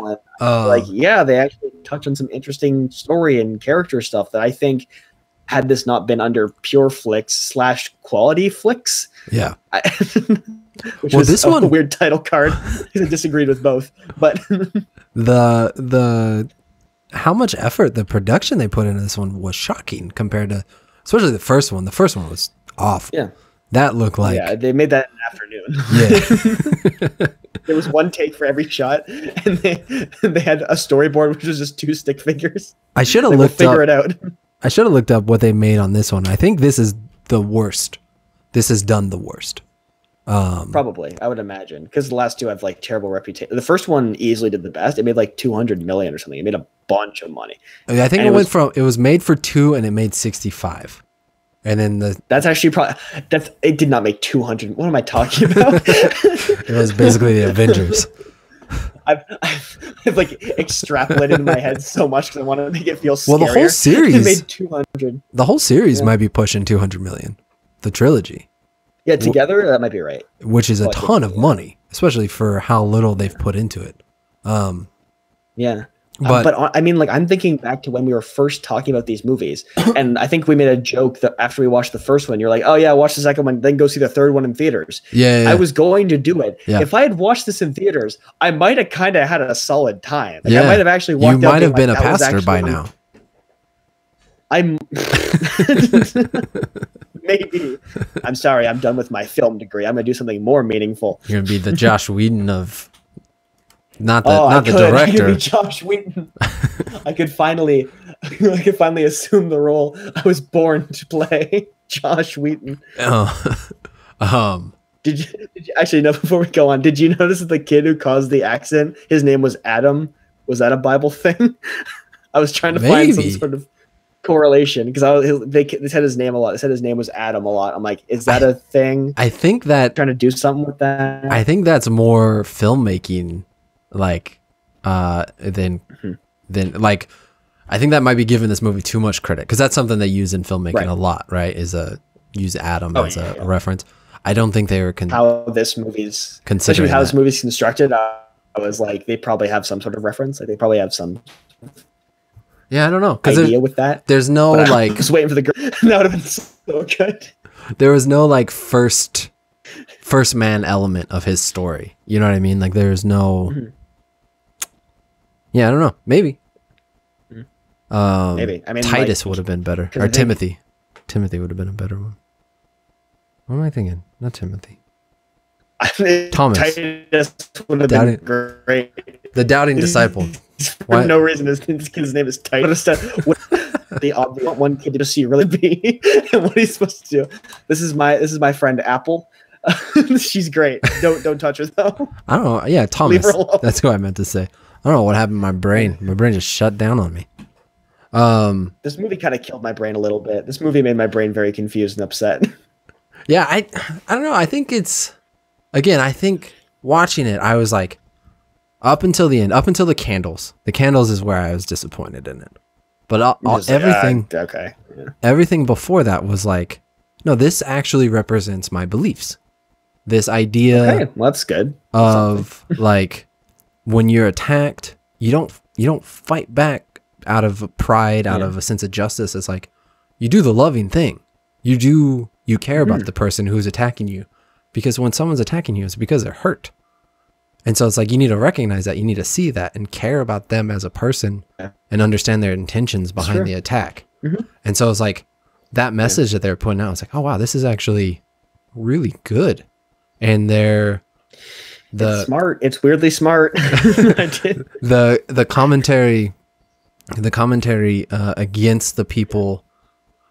one. Like, yeah, they actually touch on some interesting story and character stuff that I think, had this not been under Pure Flix / Quality Flix, yeah. Which well, this one weird title card. I disagreed with both, but the how much effort the production they put into this one was shocking compared to, especially the first one. The first one was awful. Yeah, that looked like they made that in the afternoon. Yeah. There was one take for every shot, and they had a storyboard which was just 2 stick figures. I should have looked up. Figure it out. I should have looked up what they made on this one. I think this is the worst. This has done the worst. Probably, I would imagine, because the last 2 have like terrible reputation. The first one easily did the best. It made like 200 million or something. It made a bunch of money. I think it went from it was made for 2 and it made 65. And then that's actually probably it did not make 200. What am I talking about? It was basically the Avengers. I've like extrapolated in my head so much because I wanted to make it feel scarier. Well, the whole series made 200. The whole series might be pushing 200 million. The trilogy, yeah, together that might be right. Which is a ton of money, especially for how little they've put into it. Yeah, but I mean, like I'm thinking back to when we were first talking about these movies, and I think we made a joke that after we watched the first one, you're like, "Oh yeah, watch the second one, then go see the third one in theaters." Yeah, yeah. I was going to do it. Yeah. If I had watched this in theaters, I might have kind of had a solid time. Like, yeah, I might have actually walked. You might have been a pastor by now. I'm maybe. I'm sorry. I'm done with my film degree. I'm gonna do something more meaningful. You're gonna be the Josh Wheaton of. Not the, not the director. I could be Josh Wheaton. I could finally assume the role I was born to play, Josh Wheaton. Oh, did you actually know? Before we go on, did you notice that the kid who caused the accident, his name was Adam? Was that a Bible thing? I was trying to find some sort of correlation because they said his name a lot. They said his name was Adam a lot. I'm like, is that a thing? I think that trying to do something with that. I think that's more filmmaking. Like, then like, I think that might be giving this movie too much credit because that's something they use in filmmaking a lot, right? Is use Adam as a reference. I don't think they were how this movie's considering how this movie's constructed. I was like, they probably have some sort of reference. Like, they probably have some. Yeah, I don't know idea with that. There's no like. I was waiting for the girl. That would have been so good. There was no like first man element of his story. You know what I mean? Like, there's no. Yeah, I don't know. Maybe. Maybe. I mean, Titus would have been better. Or Timothy. Timothy would have been a better one. What am I thinking? Not Timothy. I mean, Thomas. Titus would have been great. The doubting disciple. For no reason, this kid's name is Titus. The obvious one kid to see really be and what he's supposed to do. This is my friend Apple. She's great. Don't touch her though. I don't know. Yeah, Thomas. That's what I meant to say. I don't know what happened to my brain. My brain just shut down on me. This movie kind of killed my brain a little bit. This movie made my brain very confused and upset. Yeah, I don't know. I think it's, again, I think watching it, I was like, up until the end, up until the candles. The candles is where I was disappointed in it. But everything, like, okay, yeah. Everything before that was like, no, this actually represents my beliefs. This idea well, that's good. Of like, when you're attacked, you don't fight back out of pride, out of a sense of justice. It's like, you do the loving thing. You care about the person who's attacking you, because when someone's attacking you, it's because they're hurt. And so it's like, you need to recognize that, you need to see that and care about them as a person and understand their intentions behind the attack. And so it's like that message that they're putting out. It's like, oh wow, this is actually really good. And it's smart. It's weirdly smart. The commentary against the people.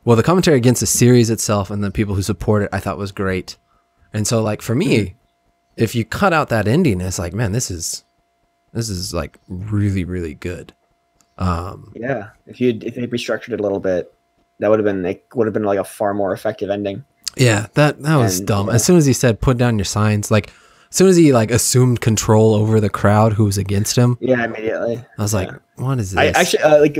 Well, the commentary against the series itself and the people who support it, I thought was great. And so, like, for me, if you cut out that ending, it's like, man, this is like really, really good. Yeah. If they restructured it a little bit, that would have been like a far more effective ending. Yeah, that was dumb. Yeah. As soon as he said, put down your signs, like As soon as he like assumed control over the crowd who was against him, yeah, immediately I was like, "What is this?" I actually like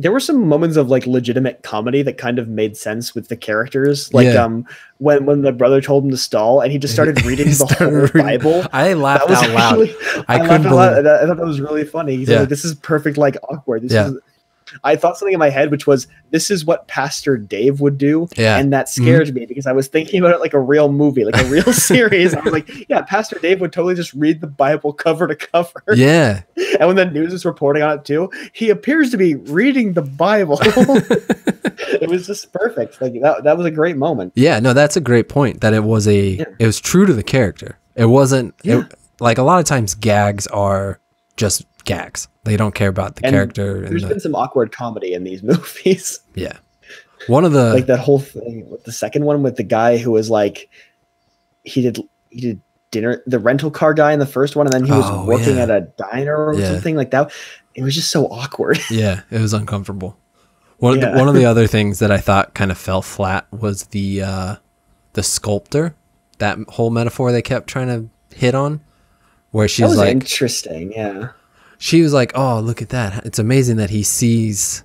there were some moments of like legitimate comedy that kind of made sense with the characters, like when the brother told him to stall and he just started reading the whole Bible. I laughed out loud. I couldn't believe it. I thought that was really funny. He's like, "This is perfect, like awkward." This is, I thought something in my head, which was, this is what Pastor Dave would do. Yeah. And that scared me because I was thinking about it like a real movie, like a real series. I was like, yeah, Pastor Dave would totally just read the Bible cover to cover. Yeah. And when the news is reporting on it too, he appears to be reading the Bible. It was just perfect. Like that was a great moment. Yeah, no, that's a great point that it was it was true to the character. It wasn't like a lot of times gags are just gags. They don't care about the character. There's been some awkward comedy in these movies. Yeah. One of the like that whole thing with the second one with the guy who was like he did dinner, the rental car guy in the first one, and then he was working at a diner or something like that. It was just so awkward. Yeah, it was uncomfortable. One of the other things that I thought kind of fell flat was the sculptor, that whole metaphor they kept trying to hit on, where she's like interesting, yeah. She was like, "Oh, look at that! It's amazing that he sees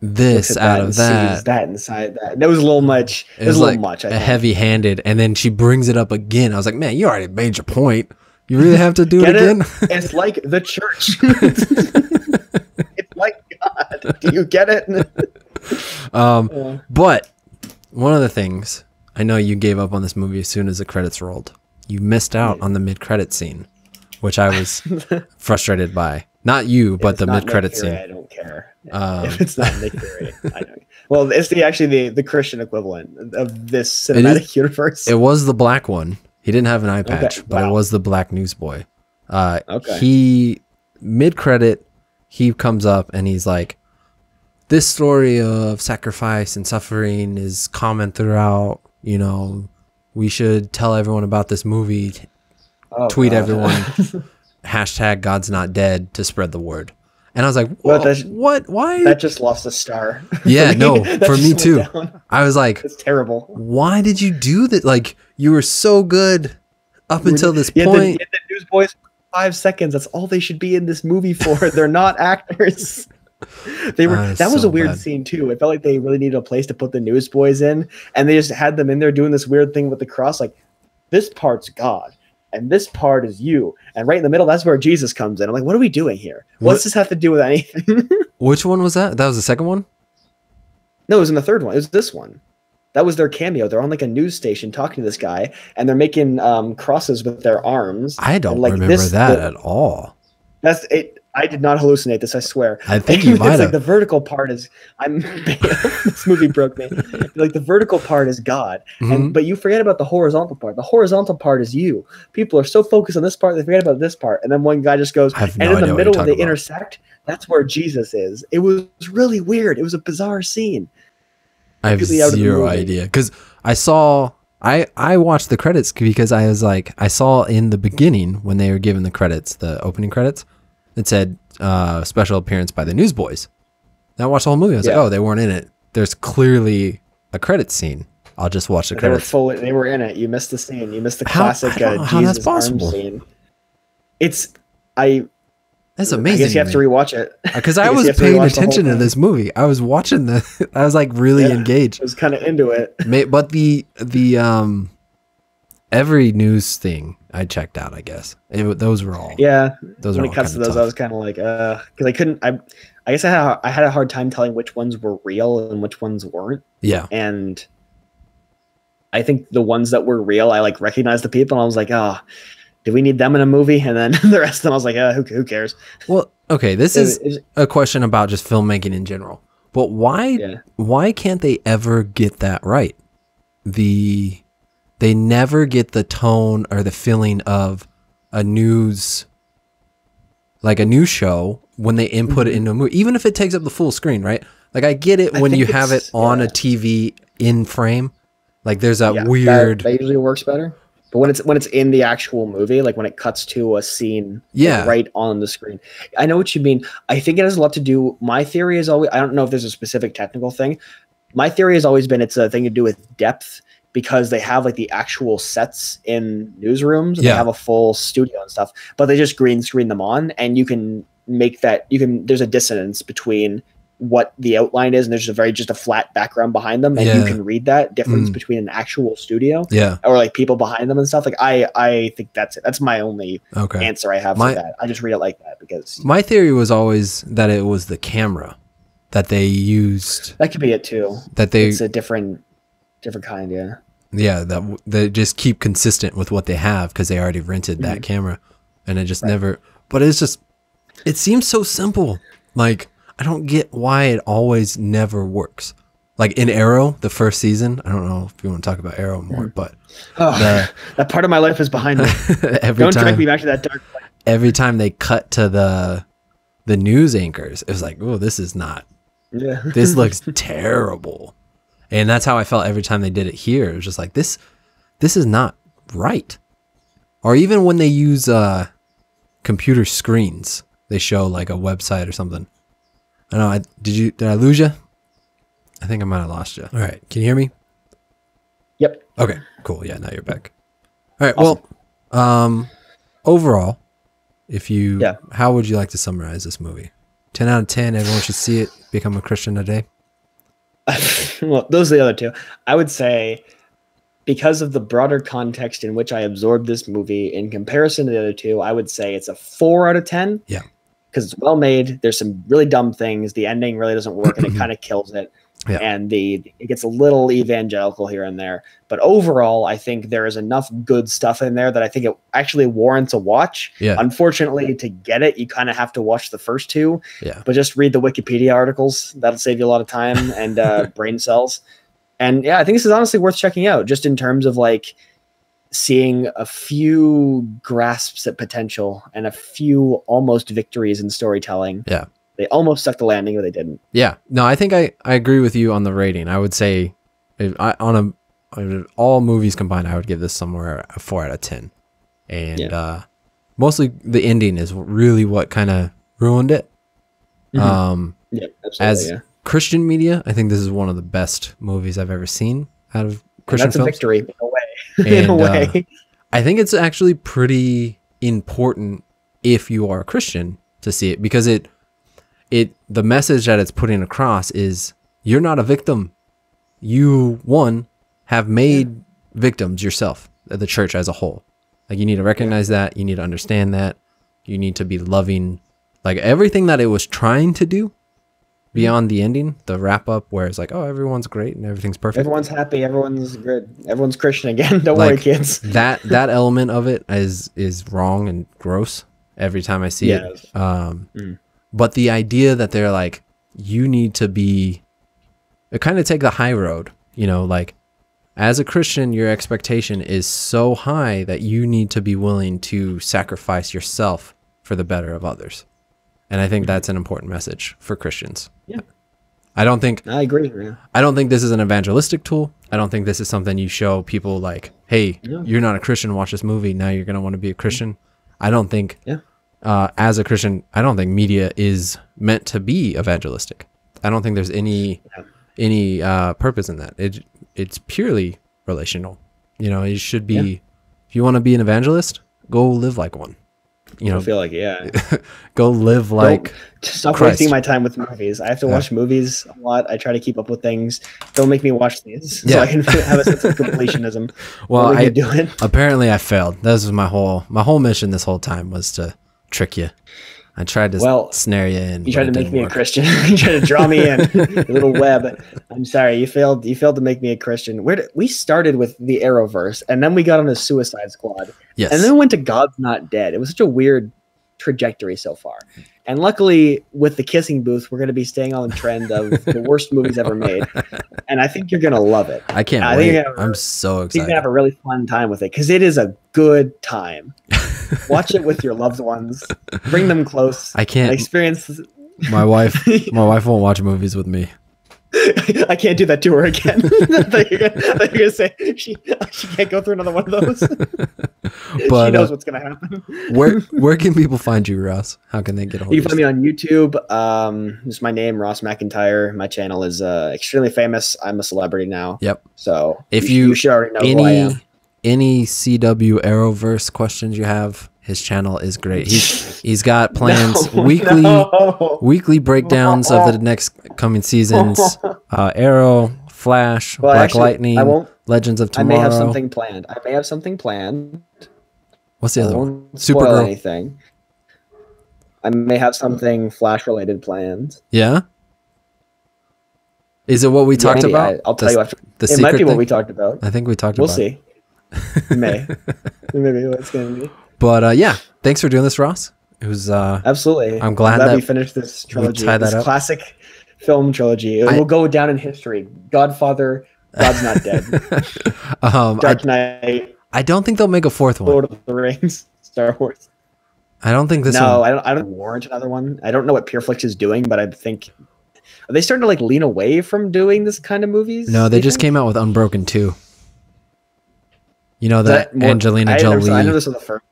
this out of that. Sees that inside that." That was a little much. It was a little much. Heavy-handed, and then she brings it up again. I was like, "Man, you already made your point. You really have to do it again." It's like the church. It's like God. Do you get it? But one of the things, I know you gave up on this movie as soon as the credits rolled. You missed out on the mid-credit scene, which I was frustrated by. Not you, but the mid-credit scene. I don't care. If it's not Nick Fury, I don't. Well, it's actually the Christian equivalent of this cinematic universe. It was the black one. He didn't have an eye patch, but it was the black newsboy. He mid-credit, he comes up and he's like, "This story of sacrifice and suffering is common throughout. You know, we should tell everyone about this movie." Tweet everyone, hashtag God's Not Dead to spread the word. And I was like, what? Why? That just lost a star. Yeah, for me too. I was like, it's terrible. Why did you do that? Like, you were so good up until this point. The Newsboys, 5 seconds. That's all they should be in this movie for. They're not actors. They were. That was so a weird scene too. It felt like they really needed a place to put the Newsboys in, and they just had them in there doing this weird thing with the cross. Like, this part's God, and this part is you, and right in the middle, that's where Jesus comes in. I'm like, what are we doing here? What's this have to do with anything? Which one was that? That was the second one? No, it was in the third one. It was this one. That was their cameo. They're on like a news station talking to this guy, and they're making crosses with their arms. I don't remember that at all. That's it. I did not hallucinate this, I swear. I think you might have. Like, the vertical part is, this movie broke me. Like, the vertical part is God, but you forget about the horizontal part. The horizontal part is you. People are so focused on this part, they forget about this part. And then one guy just goes, in the middle where they intersect, that's where Jesus is. It was really weird. It was a bizarre scene. I have zero idea. Because I saw, I watched the credits because I was like, I saw in the beginning when they were given the credits, the opening credits, it said special appearance by the Newsboys. And I watched the whole movie. I was like, oh, they weren't in it. There's clearly a credit scene. I'll just watch the credits. They were in it. You missed the scene. You missed the classic Jesus arm scene. That's amazing. I guess you have to rewatch it. Because I was paying attention to this movie. I was watching I was like really engaged. I was kind of into it. But the every news thing I checked out, I guess. Those were all. Yeah. Those when it comes to those, tough. I was kind of like, because I couldn't. I guess I had a hard time telling which ones were real and which ones weren't. Yeah. And I think the ones that were real, I like recognized the people. And I was like, do we need them in a movie? And then the rest of them, I was like, who cares? Well, okay, this is a question about just filmmaking in general. But why can't they ever get that right? They never get the tone or the feeling of a news show when they input it into a movie, even if it takes up the full screen, right? Like, I get it when you have it on a TV in frame, like there's that weird. That usually works better. But when it's in the actual movie, like when it cuts to a scene right on the screen. I know what you mean. I think it has a lot to do. My theory is always, I don't know if there's a specific technical thing. My theory has always been it's a thing to do with depth because they have like the actual sets in newsrooms. And yeah. They have a full studio and stuff, but they just green screen them on, and you can make that, you can, there's a dissonance between what the outline is, and there's just a flat background behind them, and yeah. You can read that difference between an actual studio, yeah, or like people behind them and stuff. Like I think that's it. That's my only answer I have for that. I just read it like that because my theory was always that it was the camera that they used. That could be it too. That it's a different kind, yeah. Yeah, that they just keep consistent with what they have because they already rented that camera, and it just never. But it's just, it seems so simple, like. I don't get why it always never works. Like in Arrow, the first season, I don't know if you want to talk about Arrow more, but that part of my life is behind me. Don't drag me back to that dark place. Every time they cut to the news anchors, it was like, oh, this is not. Yeah. This looks terrible. And that's how I felt every time they did it here. It was just like this is not right. Or even when they use computer screens, they show like a website or something. I know. Did I lose you? I think I might have lost you. All right. Can you hear me? Yep. Okay. Cool. Yeah. Now you're back. All right. Awesome. Well, overall, how would you like to summarize this movie? 10 out of 10. Everyone should see it. Become a Christian today. Well, those are the other two. I would say, because of the broader context in which I absorbed this movie in comparison to the other two, I would say it's a 4 out of 10. Yeah. Because it's well made. There's some really dumb things. The ending really doesn't work, and it kind of kills it. Yeah. And it gets a little evangelical here and there. But overall, I think there is enough good stuff in there that I think it actually warrants a watch. Yeah. Unfortunately, to get it, you kind of have to watch the first two. Yeah. But just read the Wikipedia articles. That'll save you a lot of time and brain cells. And yeah, I think this is honestly worth checking out, just in terms of like seeing a few grasps at potential and a few almost victories in storytelling. Yeah. They almost stuck the landing, but they didn't. Yeah. No, I think I agree with you on the rating. I would say all movies combined, I would give this somewhere a 4 out of 10. And mostly the ending is really what kind of ruined it. Yeah, as Christian media, I think this is one of the best movies I've ever seen out of Christian films. That's a victory, in a way. In a way. I think it's actually pretty important if you are a Christian to see it, because the message that it's putting across is you're not a victim. You have made victims yourself, the church as a whole. Like, you need to recognize that, you need to understand that, you need to be loving, like everything that it was trying to do. Beyond the ending, the wrap up where it's like, oh, everyone's great and everything's perfect. Everyone's happy, everyone's good, everyone's Christian again. Don't worry, kids. that element of it is wrong and gross every time I see it. But the idea that they're like, you need to be, kind of take the high road, you know, like as a Christian, your expectation is so high that you need to be willing to sacrifice yourself for the better of others. And I think that's an important message for Christians. Yeah. I agree. Yeah. I don't think this is an evangelistic tool. I don't think this is something you show people like, hey, you're not a Christian, watch this movie. Now you're going to want to be a Christian. I don't think, as a Christian, I don't think media is meant to be evangelistic. I don't think there's any purpose in that. It's purely relational. You know, it should be, if you want to be an evangelist, go live like one. You know, I feel like go live like stop Christ. Wasting my time with movies. I have to watch movies a lot. I try to keep up with things. Don't make me watch these so I can have a sense of completionism. Well, what are you doing? Apparently I failed. This was my whole mission this whole time, was to trick you. I tried to snare you in. You tried to make me a Christian. You tried to draw me in your little web. I'm sorry, you failed to make me a Christian. We started with the Arrowverse, and then we got on a Suicide Squad. Yes. And then we went to God's Not Dead. It was such a weird trajectory so far. And luckily, with the Kissing Booth, we're going to be staying on the trend of the worst movies ever made. And I think you're going to love it. I can't wait. I'm so excited. You're going to have a really fun time with it, because it is a good time. Watch it with your loved ones. Bring them close. I can't. Experience. My wife won't watch movies with me. I can't do that to her again. You're gonna say she can't go through another one of those. But she knows what's gonna happen. Where can people find you, Ross? How can they get a hold of you? You can find me on YouTube. It's my name, Ross McIntyre. My channel is extremely famous. I'm a celebrity now. Yep. So if you should already know who I am. Any CW Arrowverse questions you have, his channel is great. He's got plans, weekly breakdowns of the next coming seasons. Arrow, Flash, Black Lightning, Legends of Tomorrow. I may have something planned. What's the other one? Supergirl. Anything. I may have something Flash related planned. Yeah. Is it what we talked about? I'll tell you after. It might be what we talked about. I think we talked about. We'll see. Maybe it's gonna be. But yeah, thanks for doing this, Ross. It was absolutely. I'm glad that we finished this trilogy, this classic film trilogy. It will go down in history. Godfather, God's Not Dead, Dark Knight. I don't think they'll make a fourth one. Lord of the Rings, Star Wars. I don't think this. No, I don't warrant another one. I don't know what Pure Flix is doing, but I think are they starting to like lean away from doing this kind of movies? No, they just came out with Unbroken 2. You know that Angelina Jolie. I know this was the first.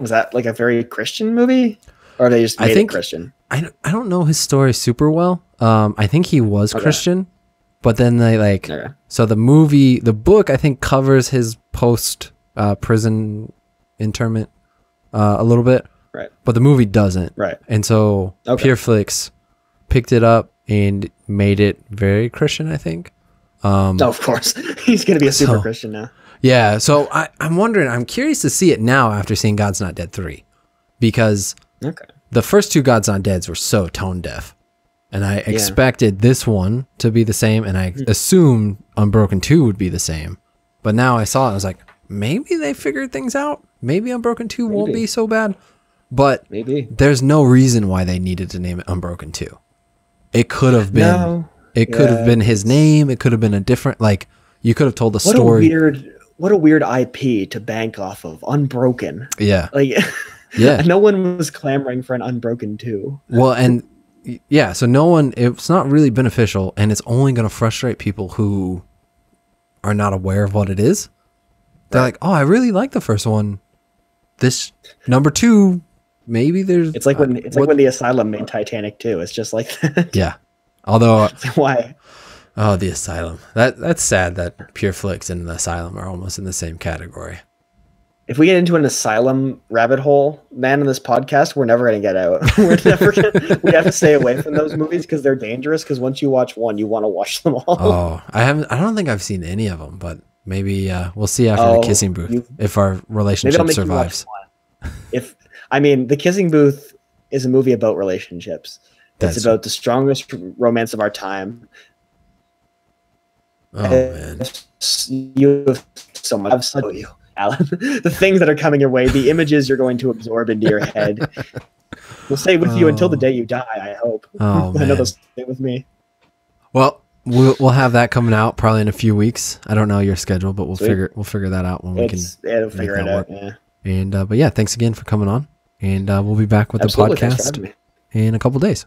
Was that like a very Christian movie, or are they just made it Christian? I don't know his story super well. I think he was Christian, but then they like so the book I think covers his post prison internment a little bit, right? But the movie doesn't, right? And so Pure Flix picked it up and made it very Christian, I think. Oh, of course, he's gonna be a super Christian now. Yeah, so I'm wondering, I'm curious to see it now after seeing God's Not Dead 3, because the first two God's Not Deads were so tone deaf, and I expected this one to be the same, and I assumed Unbroken 2 would be the same, but now I saw it and I was like, maybe they figured things out. Maybe Unbroken 2 won't be so bad, but there's no reason why they needed to name it Unbroken 2. It could have been, it could have been his name. It could have been a different, like, you could have told a story. What a weird IP to bank off of, Unbroken. Yeah. Like, yeah. No one was clamoring for an Unbroken 2. Well, and yeah, so no one, it's not really beneficial, and it's only going to frustrate people who are not aware of what it is. They're like, oh, I really like the first one. This number 2, maybe there's. It's like when The Asylum made Titanic 2. It's just like that. Yeah. Although. Why? Oh, The Asylum. That's sad that Pure Flix and The Asylum are almost in the same category. If we get into an Asylum rabbit hole, man, in this podcast, we're never going to get out. We have to stay away from those movies because they're dangerous, because once you watch one, you want to watch them all. Oh, I don't think I've seen any of them, but maybe we'll see after The Kissing Booth if our relationship survives. I mean, The Kissing Booth is a movie about relationships. It's about the strongest romance of our time. Oh man, you have so much. You, Alan, the things that are coming your way, the images you're going to absorb into your head, will stay with you until the day you die. I hope. Oh man, I know they'll stay with me. Well, we'll have that coming out probably in a few weeks. I don't know your schedule, but we'll figure that out when we can. It'll figure it out. Yeah. And but yeah, thanks again for coming on, and we'll be back with the podcast in a couple days.